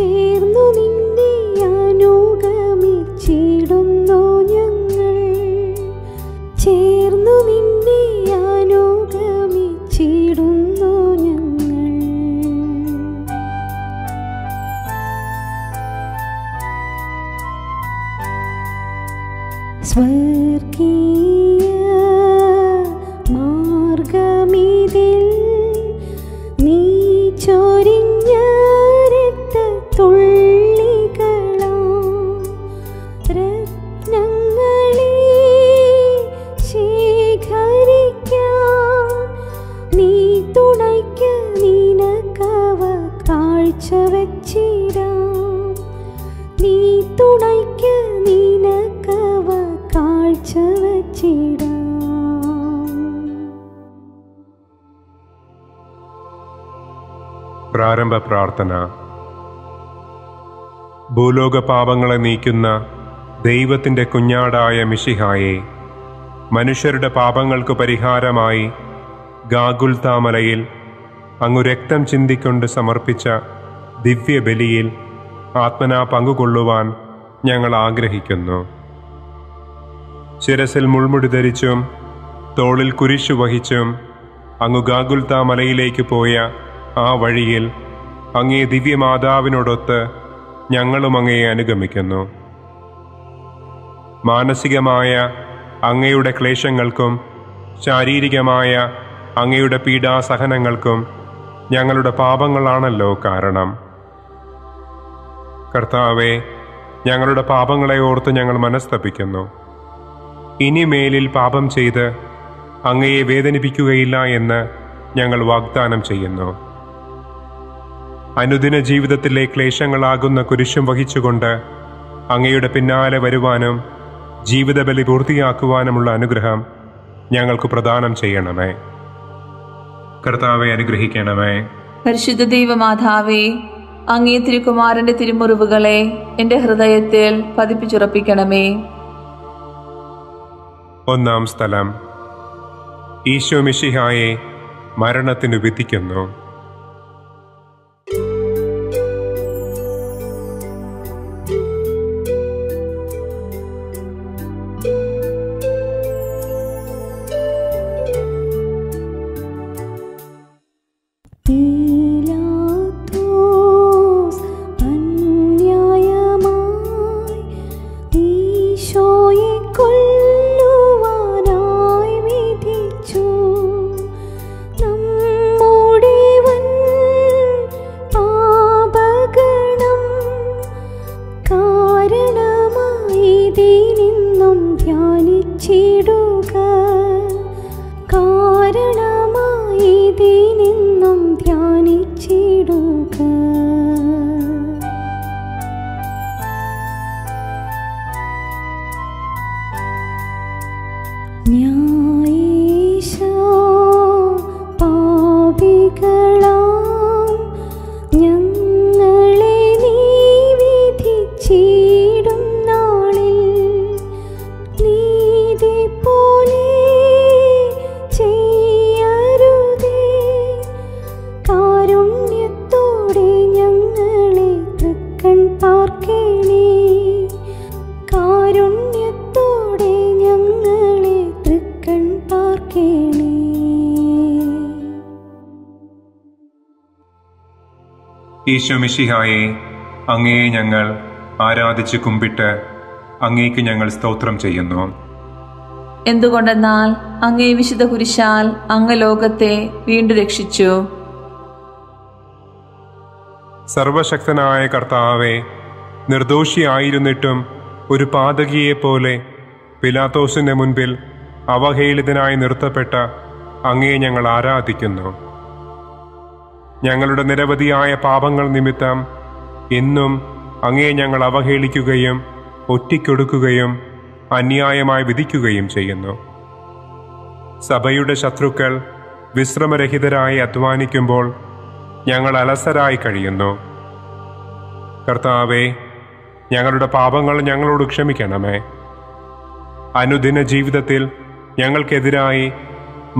ചേർന്നു നിന്നെ അനുഗമിച്ചിടുന്നു ഞങ്ങൾ ചേർന്നു നിന്നെ അനുഗമിച്ചിടുന്നു ഞങ്ങൾ സ്വർഗീയ മാർഗമിതിൽ നീ ചൊരിഞ്ഞ പ്രാരംഭ പ്രാർത്ഥന. ഭൂലോക പാപങ്ങളെ നീക്കുന്ന ദൈവത്തിൻ്റെ കുഞ്ഞാടായ മിശിഹായെ, മനുഷ്യരുടെ പാപങ്ങൾക്ക് പരിഹാരമായി ഗാഗുൽത്താമലയിൽ അങ്ങു രക്തം ചിന്തിക്കൊണ്ട് സമർപ്പിച്ച ദിവ്യബലിയിൽ ആത്മനാ പങ്കുകൊള്ളുവാൻ ഞങ്ങൾ ആഗ്രഹിക്കുന്നു. ശിരസിൽ മുൾമുടി ധരിച്ചും തോളിൽ കുരിശു വഹിച്ചും അങ്ങു ഗാഗുൽത്താമലയിലേക്ക് പോയ ആ വഴിയിൽ അങ്ങേ ദിവ്യമാതാവിനോടൊത്ത് ഞങ്ങളും അങ്ങയെ അനുഗമിക്കുന്നു. മാനസികമായ അങ്ങയുടെ ക്ലേശങ്ങൾക്കും ശാരീരികമായ അങ്ങയുടെ പീഡാസഹനങ്ങൾക്കും ഞങ്ങളുടെ പാപങ്ങളാണല്ലോ കാരണം. കർത്താവേ, ഞങ്ങളുടെ പാപങ്ങളെ ഓർത്ത് ഞങ്ങൾ മനസ്തപിക്കുന്നു. ഇനിമേലിൽ പാപം ചെയ്ത് അങ്ങയെ വേദനിപ്പിക്കുകയില്ല എന്ന് ഞങ്ങൾ വാഗ്ദാനം ചെയ്യുന്നു. അനുദിന ജീവിതത്തിലെ ക്ലേശങ്ങളാകുന്ന കുരിശും വഹിച്ചുകൊണ്ട് അങ്ങയുടെ പിന്നാലെ വരുവാനും ജീവിതബലി പൂർത്തിയാക്കുവാനുമുള്ള അനുഗ്രഹം ഞങ്ങൾക്ക് പ്രദാനം ചെയ്യണമേ. കർത്താവെ, അനുഗ്രഹിക്കണമേ. പരിശുദ്ധ ദൈവമാതാവേ, അങ്ങേ തിരുകുമാരന്റെ തിരുമുറിവുകളെ എന്റെ ഹൃദയത്തിൽ പതിപ്പിച്ചുറപ്പിക്കണമേ. ഒന്നാം സ്ഥലം. ഈശോ മിശിഹായെ മരണത്തിനു വിധിക്കുന്നു. ഈശോ മിശിഹായെ, അങ്ങയെ ഞങ്ങൾ ആരാധിച്ച് കുമ്പിട്ട് അങ്ങേക്ക് ഞങ്ങൾ സ്തോത്രം ചെയ്യുന്നു. എന്തുകൊണ്ടെന്നാൽ അങ്ങേ വിശുദ്ധ കുരിശാൽ അങ്ങ് ലോകത്തെ വീണ്ടും രക്ഷിച്ചു. സർവശക്തനായ കർത്താവെ, നിർദോഷിയായിരുന്നിട്ടും ഒരു പാതകിയെ പോലെ പിലാത്തോസിന്റെ മുൻപിൽ അവഹേളിതനായി നിർത്തപ്പെട്ട അങ്ങയെ ഞങ്ങൾ ആരാധിക്കുന്നു. ഞങ്ങളുടെ നിരവധിയായ പാപങ്ങൾ നിമിത്തം എന്നും അങ്ങയെ ഞങ്ങൾ അവഹേളിക്കുകയും ഒറ്റിക്കൊടുക്കുകയും അന്യായമായി വിധിക്കുകയും ചെയ്യുന്നു. സഭയുടെ ശത്രുക്കൾ വിശ്രമരഹിതരായി അധ്വാനിക്കുമ്പോൾ ഞങ്ങൾ അലസരായി കഴിയുന്നു. കർത്താവേ, ഞങ്ങളുടെ പാപങ്ങൾ ഞങ്ങളോട് ക്ഷമിക്കണമേ. അനുദിന ജീവിതത്തിൽ ഞങ്ങൾക്കെതിരായി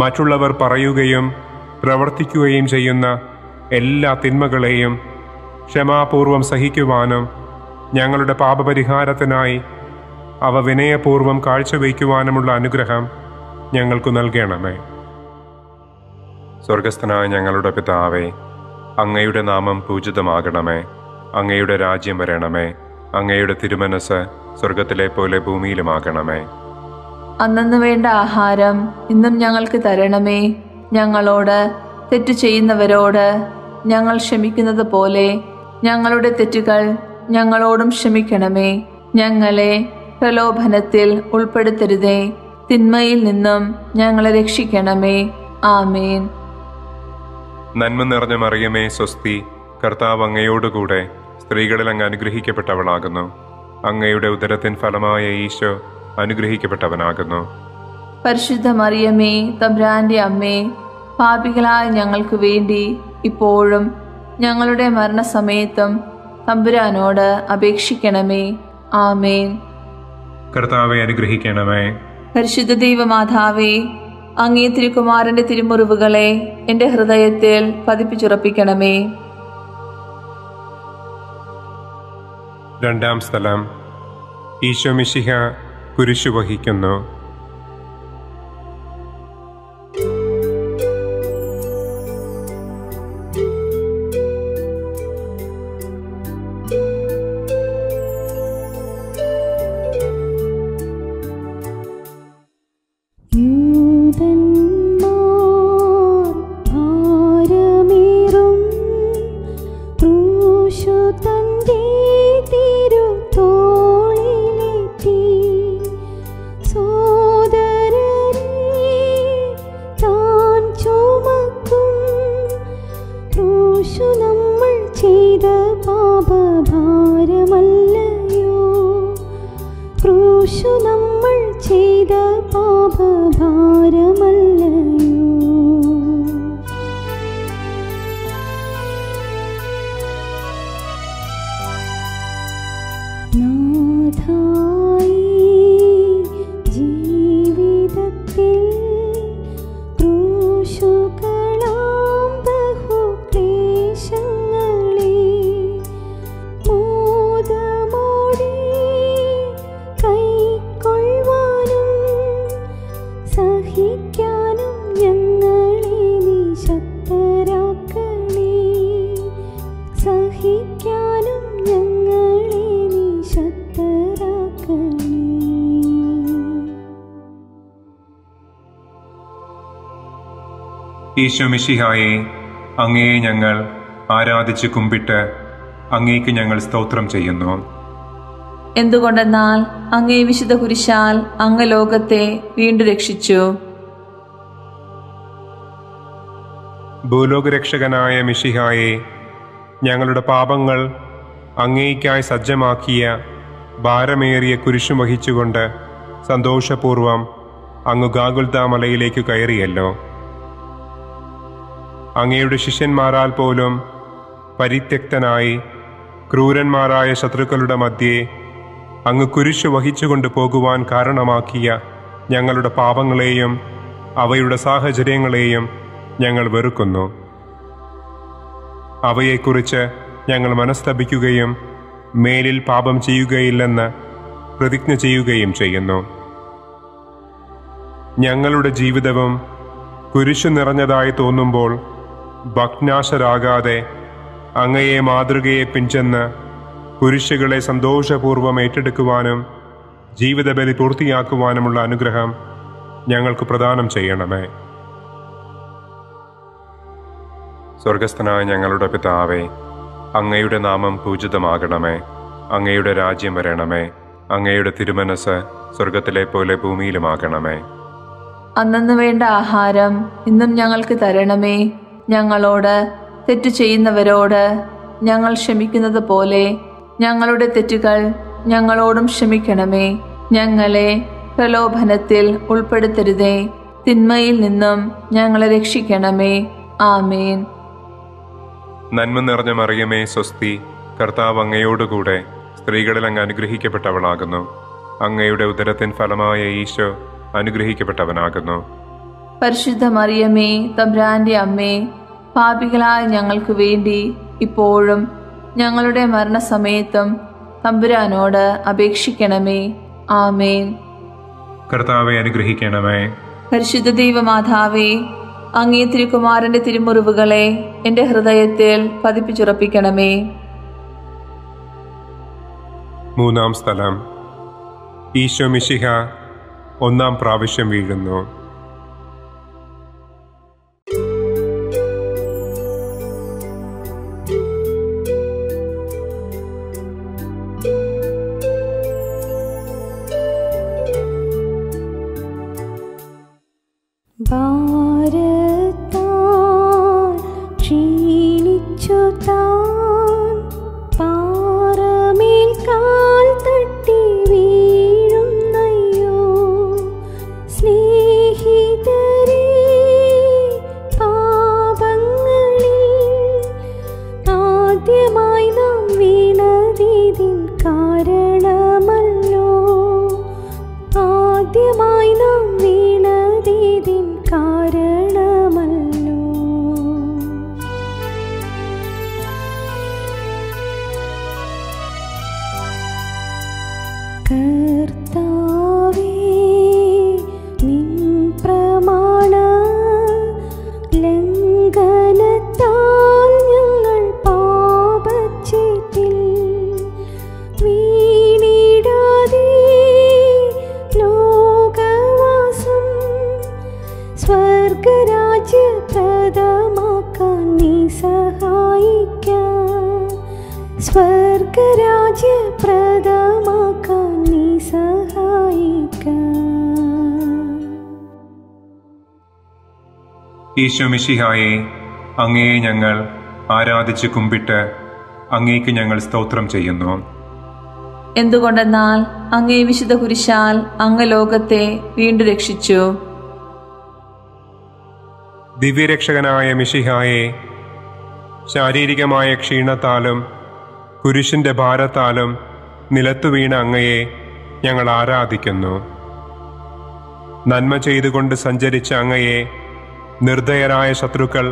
മറ്റുള്ളവർ പറയുകയും പ്രവർത്തിക്കുകയും ചെയ്യുന്ന എല്ലാ തിന്മകളെയും ക്ഷമാപൂർവം സഹിക്കുവാനും ഞങ്ങളുടെ പാപപരിഹാരത്തിനായി അവ വിനയപൂർവം കാഴ്ചവയ്ക്കുവാനുമുള്ള അനുഗ്രഹം ഞങ്ങൾക്ക് നൽകണമേ. സ്വർഗസ്ഥനായ ഞങ്ങളുടെ പിതാവേ, അങ്ങയുടെ നാമം പൂജിതമാകണമേ. അങ്ങയുടെ രാജ്യം വരണമേ. അങ്ങയുടെ തിരുമനസ് സ്വർഗത്തിലെ പോലെ ഭൂമിയിലുമാകണമേ. അന്നന്ന് വേണ്ട ആഹാരം ഇന്നും ഞങ്ങൾക്ക് തരണമേ. ഞങ്ങളോട് തെറ്റ് ചെയ്യുന്നവരോട് ഞങ്ങൾ ക്ഷമിക്കുന്നത് പോലെ ഞങ്ങളുടെ തെറ്റുകൾ ഞങ്ങളോടും ക്ഷമിക്കണമേ. ഞങ്ങളെ പ്രലോഭനത്തിൽ ഉൾപ്പെടുത്തരുതേ, തിന്മയിൽ നിന്നും ഞങ്ങളെ രക്ഷിക്കണമേ. ആമേൻ. നന്മ നിറഞ്ഞ മറിയമേ, സ്വസ്തി. കർത്താവ് അങ്ങയോടുകൂടെ സ്ത്രീകളിൽ അങ്ങ് അനുഗ്രഹിക്കപ്പെട്ടവളാകുന്നു. അങ്ങയുടെ ഉദരത്തിൻ ഫലമായ ഈശോ അനുഗ്രഹിക്കപ്പെട്ടവനാകുന്നു. പരിശുദ്ധ മറിയമേ, തമ്പുരാന്റെ അമ്മേ, പാപികളായ ഞങ്ങൾക്ക് വേണ്ടി ഇപ്പോഴും ഞങ്ങളുടെ മരണസമയത്തും തമ്പുരാനോട് അപേക്ഷിക്കണമേ. ആമേൻ. കർത്താവെ, അനുഗ്രഹിക്കണമേ. പരിശുദ്ധ ദൈവമാതാവേ, അങ്ങേ തിരുക്കുമാരന്റെ തിരുമുറിവുകളെ എൻ്റെ ഹൃദയത്തിൽ പതിപ്പിച്ചുറപ്പിക്കണമേ. രണ്ടാം സ്ഥലം. ഈശോ മിശിഹ കുരിശു വഹിക്കുന്നു. ഈശോ മിശിഹായെ, അങ്ങയെ ഞങ്ങൾ ആരാധിച്ച് കുമ്പിട്ട് അങ്ങേക്ക് ഞങ്ങൾ സ്തോത്രം ചെയ്യുന്നു. എന്തുകൊണ്ടെന്നാൽ അങ്ങേ വിശുദ്ധ കുരിശാൽ അങ്ങ് ലോകത്തെ വീണ്ടും രക്ഷിച്ചു. ഭൂലോകരക്ഷകനായ മിശിഹായെ, ഞങ്ങളുടെ പാപങ്ങൾ അങ്ങേയ്ക്കായി സജ്ജമാക്കിയ ഭാരമേറിയ കുരിശു വഹിച്ചുകൊണ്ട് സന്തോഷപൂർവം അങ്ങ് ഗാഗുൽതാ മലയിലേക്ക് കയറിയല്ലോ. അങ്ങയുടെ ശിഷ്യന്മാരാൽ പോലും പരിത്യക്തനായി ക്രൂരന്മാരായ ശത്രുക്കളുടെ മധ്യേ അങ്ങ് കുരിശു വഹിച്ചുകൊണ്ട് പോകുവാൻ കാരണമാക്കിയ ഞങ്ങളുടെ പാപങ്ങളെയും അവയുടെ സാഹചര്യങ്ങളെയും ഞങ്ങൾ വെറുക്കുന്നു. അവയെക്കുറിച്ച് ഞങ്ങൾ മനസ്തപിക്കുകയും മേലിൽ പാപം ചെയ്യുകയില്ലെന്ന് പ്രതിജ്ഞ ചെയ്യുകയും ചെയ്യുന്നു. ഞങ്ങളുടെ ജീവിതവും കുരിശു നിറഞ്ഞതായി തോന്നുമ്പോൾ ഭഗ്നാശരാകാതെ അങ്ങയെ മാതൃകയെ പിൻചെന്ന് കുരിശുകളെ സന്തോഷപൂർവ്വം ഏറ്റെടുക്കുവാനും ജീവിതബലി പൂർത്തിയാക്കുവാനുമുള്ള അനുഗ്രഹം ഞങ്ങൾക്ക് പ്രദാനം ചെയ്യണമേ. സ്വർഗസ്ഥനായ ഞങ്ങളുടെ പിതാവേ, അങ്ങയുടെ നാമം പൂജിതമാകണമേ. അങ്ങയുടെ രാജ്യം വരണമേ. അങ്ങയുടെ തിരുമനസ് സ്വർഗത്തിലെ പോലെ ഭൂമിയിലുമാകണമേ. അന്നന്ന് വേണ്ട ആഹാരം ഇന്നും ഞങ്ങൾക്ക് തരണമേ. ഞങ്ങളോട് തെറ്റ് ചെയ്യുന്നവരോട് ഞങ്ങൾ ക്ഷമിക്കുന്നത് പോലെ ഞങ്ങളുടെ തെറ്റുകൾ ഞങ്ങളോടും ക്ഷമിക്കണമേ. ഞങ്ങളെ പ്രലോഭനത്തിൽ ഉൾപ്പെടുത്തരുതേ, തിന്മയിൽ നിന്നും ഞങ്ങളെ രക്ഷിക്കണമേ. ആമേൻ. നന്മ നിറഞ്ഞ മറിയമേ, സ്വസ്തി. കർത്താവ് അങ്ങയോടുകൂടെ സ്ത്രീകളിൽ അങ്ങ് അനുഗ്രഹിക്കപ്പെട്ടവളാകുന്നു. അങ്ങയുടെ ഉദരത്തിൻ ഫലമായ ഈശോ അനുഗ്രഹിക്കപ്പെട്ടവനാകുന്നു. പരിശുദ്ധ മറിയമേ, തമ്പുരാന്റെ അമ്മേ, പാപികളായ ഞങ്ങൾക്ക് വേണ്ടി ഇപ്പോഴും ഞങ്ങളുടെ മരണസമയത്തും തമ്പുരാനോട് അപേക്ഷിക്കണമേ. ആമേൻ. കർത്താവേ അനുഗ്രഹിക്കണമേ. പരിശുദ്ധ ദൈവമാതാവേ, അങ്ങേ തിരുകുമാരന്റെ തിരുമുറിവുകളെ എൻ്റെ ഹൃദയത്തിൽ പതിപ്പിച്ചുറപ്പിക്കണമേ. മൂന്നാം സ്ഥലം. ഈശോ മിശിഹ ഒന്നാം പ്രാവശ്യം വീഴുന്നു. ഈശോ മിശിഹായേ, അങ്ങയെ ഞങ്ങൾ ആരാധിച്ച് കുമ്പിട്ട് അങ്ങേക്ക് ഞങ്ങൾ സ്തോത്രം ചെയ്യുന്നു. എന്തുകൊണ്ടെന്നാൽ അങ്ങേ വിശുദ്ധ കുരിശാൽ അങ്ങ് ലോകത്തെ വീണ്ടും രക്ഷിച്ചു. ദിവ്യരക്ഷകനായ മിശിഹായേ, ശാരീരികമായ ക്ഷീണത്താലും കുരിശിന്റെ ഭാരത്താലും നിലത്തു വീണ അങ്ങയെ ഞങ്ങൾ ആരാധിക്കുന്നു. നന്മ ചെയ്തുകൊണ്ട് സഞ്ചരിച്ച അങ്ങയെ നിർദയരായ ശത്രുക്കൾ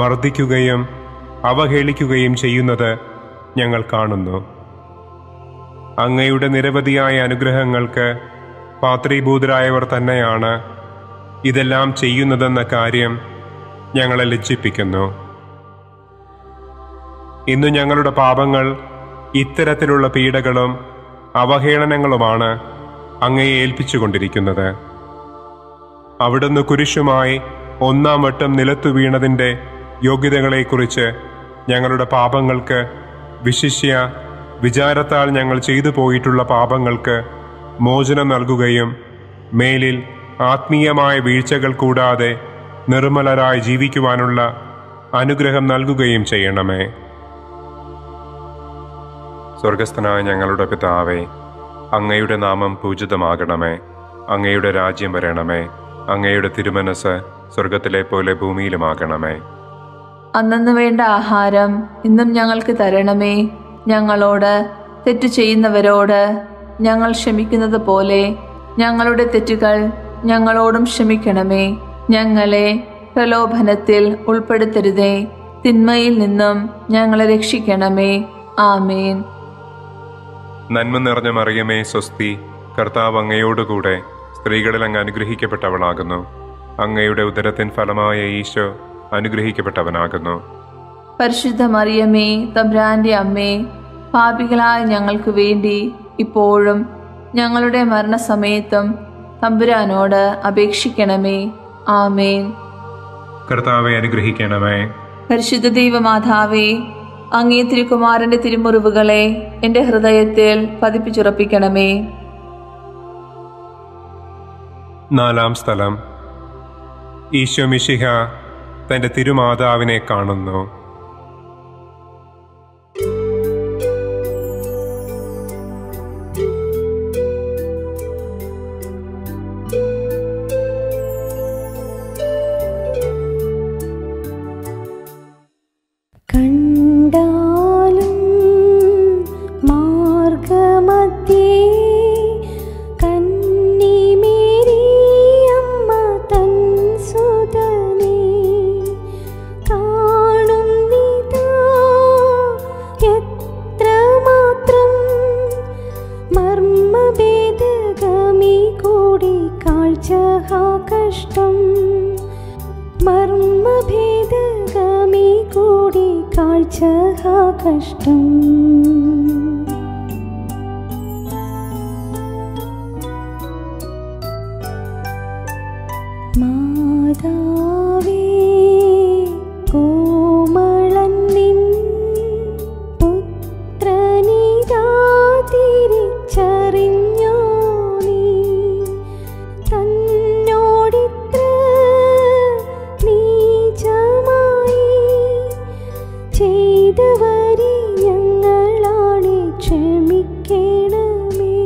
മർദ്ദിക്കുകയും അവഹേളിക്കുകയും ചെയ്യുന്നത് ഞങ്ങൾ കാണുന്നു. അങ്ങയുടെ നിരവധിയായ അനുഗ്രഹങ്ങൾക്ക് പാത്രീഭൂതരായവർ തന്നെയാണ് ഇതെല്ലാം ചെയ്യുന്നതെന്ന കാര്യം ഞങ്ങളെ ലജ്ജിപ്പിക്കുന്നു. ഇന്ന് ഞങ്ങളുടെ പാപങ്ങൾ ഇത്തരത്തിലുള്ള പീഡകളും അവഹേളനങ്ങളുമാണ് അങ്ങയെ ഏൽപ്പിച്ചുകൊണ്ടിരിക്കുന്നത്. അവിടുന്ന് കുരിശുമായി ഒന്നാം വട്ടം നിലത്തു വീണതിൻ്റെ യോഗ്യതകളെക്കുറിച്ച് ഞങ്ങളുടെ പാപങ്ങൾക്ക്, വിശിഷ്യ വിചാരത്താൽ ഞങ്ങൾ ചെയ്തു പോയിട്ടുള്ള പാപങ്ങൾക്ക് മോചനം നൽകുകയും മേലിൽ ആത്മീയമായ വീഴ്ചകൾ കൂടാതെ നിർമ്മലരായി ജീവിക്കുവാനുള്ള അനുഗ്രഹം നൽകുകയും ചെയ്യണമേ. സ്വർഗസ്ഥനായ ഞങ്ങളുടെ പിതാവേ, അങ്ങയുടെ നാമം പൂജിതമാകണമേ. അങ്ങയുടെ രാജ്യം വരണമേ. അങ്ങയുടെ തിരുമനസ് സ്വർഗത്തിലെ പോലെ ഭൂമിയിലുമാകണമേ. അന്നു വേണ്ട ആഹാരം ഇന്നും ഞങ്ങൾക്ക് തരണമേ. ഞങ്ങളോട് തെറ്റ് ചെയ്യുന്നവരോട് ഞങ്ങൾ ക്ഷമിക്കുന്നത് പോലെ ഞങ്ങളുടെ തെറ്റുകൾ ഞങ്ങളോടും ക്ഷമിക്കണമേ. ഞങ്ങളെ പ്രലോഭനത്തിൽ ഉൾപ്പെടുത്തരുതേ, തിന്മയിൽ നിന്നും ഞങ്ങളെ രക്ഷിക്കണമേ. ആമേൻ. നന്മ നിറഞ്ഞ മറിയമേ, സ്വസ്തി. കർത്താവ് അങ്ങയോടുകൂടെ സ്ത്രീകളിൽ അങ്ങ് അനുഗ്രഹിക്കപ്പെട്ടവളാകുന്നു. അങ്ങയുടെ ഉദരത്തിൻ ഫലമായ ഈശോ അനുഗ്രഹിക്കപ്പെട്ടവനാകുന്നു. പരിശുദ്ധ മറിയമേ, തമ്പുരാന്റെ അമ്മേ, പാപികളായ ഞങ്ങൾക്ക് വേണ്ടി ഇപ്പോഴും ഞങ്ങളുടെ മരണസമയത്തും തമ്പുരാനോട് അപേക്ഷിക്കണമേ. ആമേൻ. കർത്താവേ അനുഗ്രഹിക്കണമേ. പരിശുദ്ധ ദൈവമാതാവേ, അങ്ങേ തിരുകുമാരന്റെ തിരുമുറിവുകളെ എൻ്റെ ഹൃദയത്തിൽ പതിപ്പിച്ചുറപ്പിക്കണമേ. നാലാം സ്ഥലം. ഈശോ മിശിഹ തന്റെ തിരുമാതാവിനെ കാണുന്നു. जहा कष्टम मर्म भेद गमी कूड़ी काजहा कष्टम माधवी कोमलन्निन पुत्रनिदातिरि चरिन्यो नी तन्नोडित्र नीचमायि चेयदवरि ഞങ്ങളാണെ ക്ഷമിക്കണമേ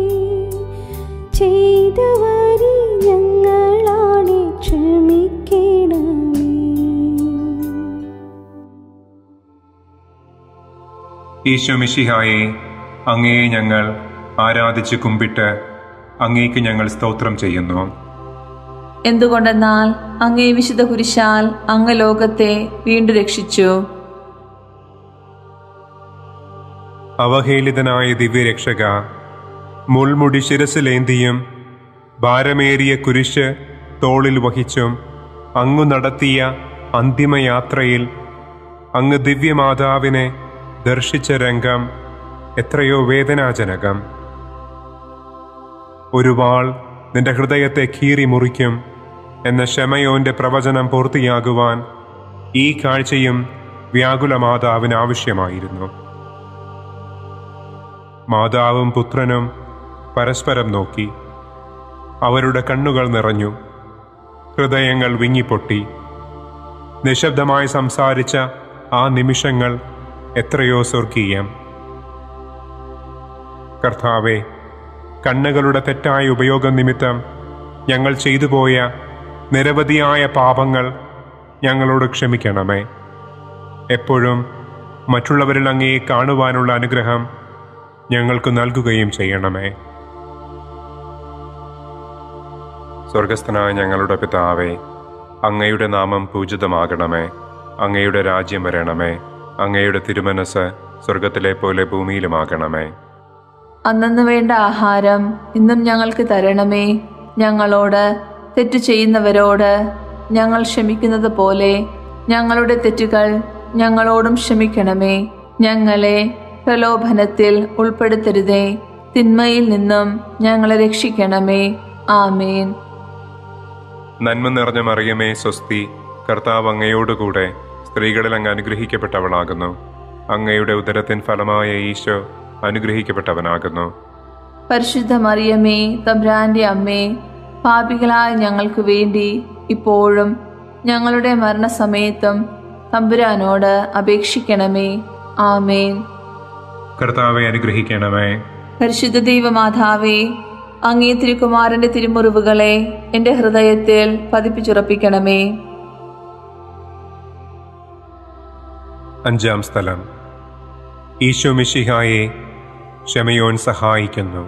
चेयदवरि ഞങ്ങളാണെ ക്ഷമിക്കണമേ ഈശോ മിശിഹായേ അങ്ങയെ ഞങ്ങൾ ആരാധിച്ച് കുമ്പിട്ട് അങ്ങേക്ക് ഞങ്ങൾ സ്തോത്രം ചെയ്യുന്നു. എന്തുകൊണ്ടെന്നാൽ അങ്ങേ വിശുദ്ധ കുരിശാൽ അങ്ങ് ലോകത്തെ വീണ്ടും രക്ഷിച്ചു. അവഹേളിതനായ ദിവ്യരക്ഷക, മുൾമുടി ശിരസിലേന്തിയും ഭാരമേറിയ കുരിശ് തോളിൽ വഹിച്ചും അങ്ങു നടത്തിയ അന്തിമയാത്രയിൽ അങ്ങ് ദിവ്യമാതാവിനെ ദർശിച്ച രംഗം എത്രയോ വേദനാജനകം. ഒരു വാൾ നിന്റെ ഹൃദയത്തെ കീറി മുറിക്കും എന്ന ശമയോന്റെ പ്രവചനം പൂർത്തിയാകുവാൻ ഈ കാഴ്ചയും വ്യാകുല മാതാവിന് ആവശ്യമായിരുന്നു. മാതാവും പുത്രനും പരസ്പരം നോക്കി. അവരുടെ കണ്ണുകൾ നിറഞ്ഞു, ഹൃദയങ്ങൾ വിങ്ങിപ്പൊട്ടി. നിശബ്ദമായി സംസാരിച്ച ആ നിമിഷങ്ങൾ എത്രയോ സ്വർഗീയം. കർത്താവേ, കണ്ണുകളുടെ തെറ്റായ ഉപയോഗം നിമിത്തം ഞങ്ങൾ ചെയ്തു പോയ നിരവധിയായ പാപങ്ങൾ ഞങ്ങളോട് ക്ഷമിക്കണമേ. എപ്പോഴും മറ്റുള്ളവരിൽ അങ്ങയെ കാണുവാനുള്ള അനുഗ്രഹം ഞങ്ങൾക്ക് നൽകുകയും ചെയ്യണമേ. സ്വർഗസ്ഥനായ ഞങ്ങളുടെ പിതാവേ, അങ്ങയുടെ നാമം പൂജിതമാകണമേ. അങ്ങയുടെ രാജ്യം വരണമേ. അങ്ങയുടെ തിരുമനസ് സ്വർഗത്തിലെ പോലെ ഭൂമിയിലുമാകണമേ. അന്നന്ന് വേണ്ട ആഹാരം ഇന്നും ഞങ്ങൾക്ക് തരണമേ. ഞങ്ങളോട് തെറ്റ് ചെയ്യുന്നവരോട് ഞങ്ങൾ ക്ഷമിക്കുന്നത് പോലെ ഞങ്ങളുടെ തെറ്റുകൾ ഞങ്ങളോടും ക്ഷമിക്കണമേ. ഞങ്ങളെ പ്രലോഭനത്തിൽ ഉൾപ്പെടുത്തരുതേ, തിന്മയിൽ നിന്നും ഞങ്ങളെ രക്ഷിക്കണമേ. ആമേൻ. നന്മ നിറഞ്ഞ മറിയമേ സ്വസ്തി, കർത്താവ് അങ്ങയോടുകൂടെ സ്ത്രീകളിൽ അങ്ങ് അനുഗ്രഹിക്കപ്പെട്ടവളാകുന്നു. അങ്ങയുടെ ഉദരത്തിൻ ഫലമായ ഈശോ അനുഗ്രഹിക്കപ്പെട്ടവനാകുന്നു. പരിശുദ്ധ മറിയമേ തമ്പുരാന്റെ അമ്മേ, പാപികളായ ഞങ്ങൾക്ക് വേണ്ടി ഇപ്പോഴും ഞങ്ങളുടെ മരണസമയത്തും തമ്പുരാനോട് അപേക്ഷിക്കണമേ. ആമേൻ. കർത്താവേ അനുഗ്രഹിക്കണമേ. പരിശുദ്ധ ദൈവമാതാവേ, അങ്ങേ തിരുകുമാരന്റെ തിരുമുറിവുകളെ എൻ്റെ ഹൃദയത്തിൽ പതിപ്പിച്ചുറപ്പിക്കണമേ. 5-ാം സ്ഥലം. ഈശോ മിശിഹായെ ശമയോൻ സഹായിക്കുന്നു.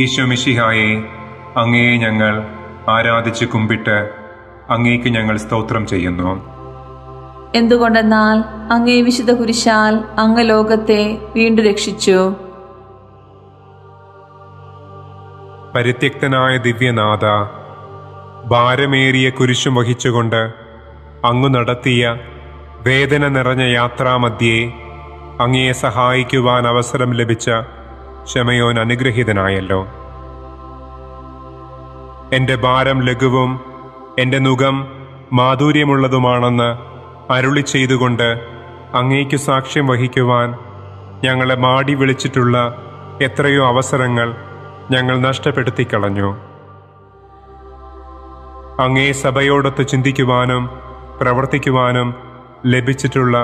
ഈശോ മിശിഹായെ അങ്ങയെ ഞങ്ങൾ ആരാധിച്ച് കുമ്പിട്ട് അങ്ങേക്ക് ഞങ്ങൾ സ്തോത്രം ചെയ്യുന്നു. എന്തുകൊണ്ടെന്നാൽ അങ്ങേ വിശുദ്ധ കുരിശാൽ അങ്ങ് ലോകത്തെ വീണ്ടും രക്ഷിച്ചു. പരിത്യക്തനായ ദിവ്യനാഥ, ഭാരമേറിയ കുരിശു വഹിച്ചുകൊണ്ട് അങ്ങ് നടത്തിയ വേദന നിറഞ്ഞ യാത്രാമധ്യേ അങ്ങയെ സഹായിക്കുവാൻ അവസരം ലഭിച്ച ശമയോൻ അനുഗ്രഹീതനായല്ലോ. എൻ്റെ ഭാരം ലഘുവും എൻ്റെ നുകം മാധുര്യമുള്ളതുമാണെന്ന് അരുളി ചെയ്തുകൊണ്ട് അങ്ങേക്ക് സാക്ഷ്യം വഹിക്കുവാൻ ഞങ്ങളെ മാടി വിളിച്ചിട്ടുള്ള എത്രയോ അവസരങ്ങൾ ഞങ്ങൾ നഷ്ടപ്പെടുത്തിക്കളഞ്ഞു. അങ്ങേ സഭയോടൊത്ത് ചിന്തിക്കുവാനും പ്രവർത്തിക്കുവാനും ലഭിച്ചിട്ടുള്ള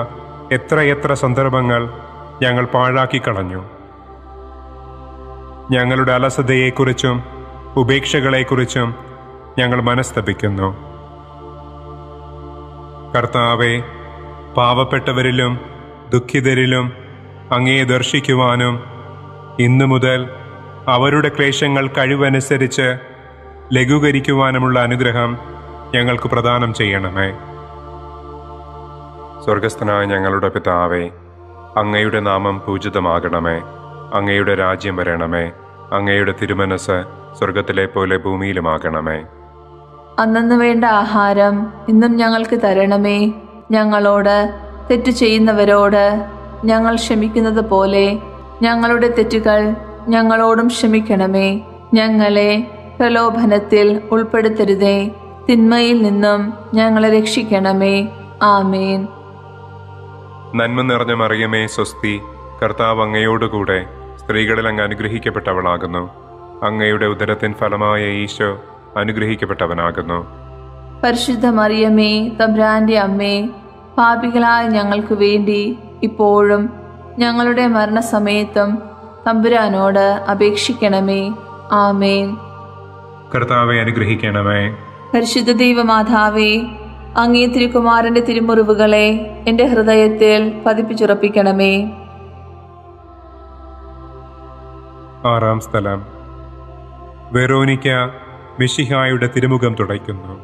എത്രയെത്ര സന്ദർഭങ്ങൾ ഞങ്ങൾ പാഴാക്കിക്കളഞ്ഞു. ഞങ്ങളുടെ അലസതയെക്കുറിച്ചും ഉപേക്ഷകളെക്കുറിച്ചും ഞങ്ങൾ മനസ്തപിക്കുന്നു. കർത്താവെ, പാവപ്പെട്ടവരിലും ദുഃഖിതരിലും അങ്ങയെ ദർശിക്കുവാനും ഇന്നു മുതൽ അവരുടെ ക്ലേശങ്ങൾ കഴിവനുസരിച്ച് ലഘൂകരിക്കുവാനുമുള്ള അനുഗ്രഹം ഞങ്ങൾക്ക് പ്രദാനം ചെയ്യണമേ. സ്വർഗസ്ഥനായ ഞങ്ങളുടെ പിതാവേ, അങ്ങയുടെ നാമം പൂജിതമാകണമേ. അങ്ങയുടെ രാജ്യം വരണമേ. അങ്ങയുടെ തിരുമനസ് സ്വർഗത്തിലെ പോലെ ഭൂമിയിലുമാകണമേ. അന്നന്ന് വേണ്ട ആഹാരം ഇന്നും ഞങ്ങൾക്ക് തരണമേ. ഞങ്ങളോട് തെറ്റ് ചെയ്യുന്നവരോട് ഞങ്ങൾ ക്ഷമിക്കുന്നത് പോലെ ഞങ്ങളുടെ തെറ്റുകൾ ഞങ്ങളോടും ക്ഷമിക്കണമേ. ഞങ്ങളെ പ്രലോഭനത്തിൽ ഉൾപ്പെടുത്തരുതേ, തിന്മയിൽ നിന്നും ഞങ്ങളെ രക്ഷിക്കണമേ. ആമേൻ. നന്മ നിറഞ്ഞ മറിയമേ, സ്വസ്തി. കർത്താവ് അങ്ങയോടുകൂടെ സ്ത്രീകളിൽ അങ്ങ് അനുഗ്രഹിക്കപ്പെട്ടവളാകുന്നു. അങ്ങയുടെ ഉദരത്തിൻ ഫലമായ ഈശോ അനുഗ്രഹിക്കപ്പെട്ടവനാകുന്നു. പരിശുദ്ധ മറിയമേ, തമ്പുരാന്റെ അമ്മേ, പാപികളായ ഞങ്ങൾക്ക് വേണ്ടി ഇപ്പോഴും ഞങ്ങളുടെ മരണസമയത്തും തമ്പുരാനോട് അപേക്ഷിക്കണമേ. ആമേൻ. കർത്താവെ അനുഗ്രഹിക്കണമേ. പരിശുദ്ധ ദൈവമാതാവേ, അങ്ങേ തിരുകുമാരന്റെ തിരുമുറിവുകളെ എൻ്റെ ഹൃദയത്തിൽ പതിപ്പിച്ചുറപ്പിക്കണമേ. ആറാം സ്ഥലം. വെറോനിക്ക മിശിഹായുടെ തിരുമുഖം തുടയ്ക്കുന്നു.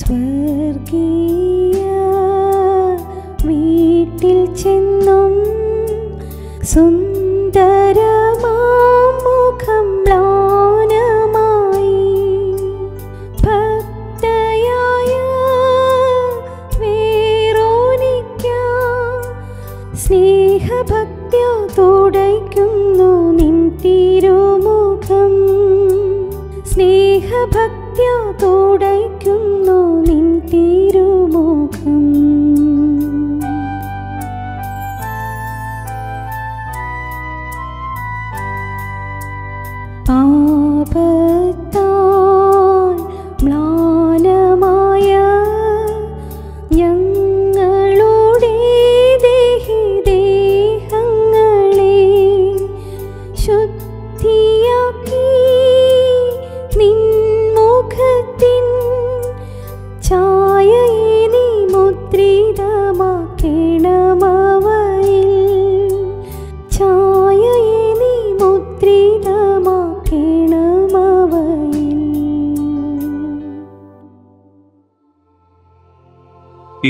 സ്വർഗീയ വീട്ടിൽ ചെന്നും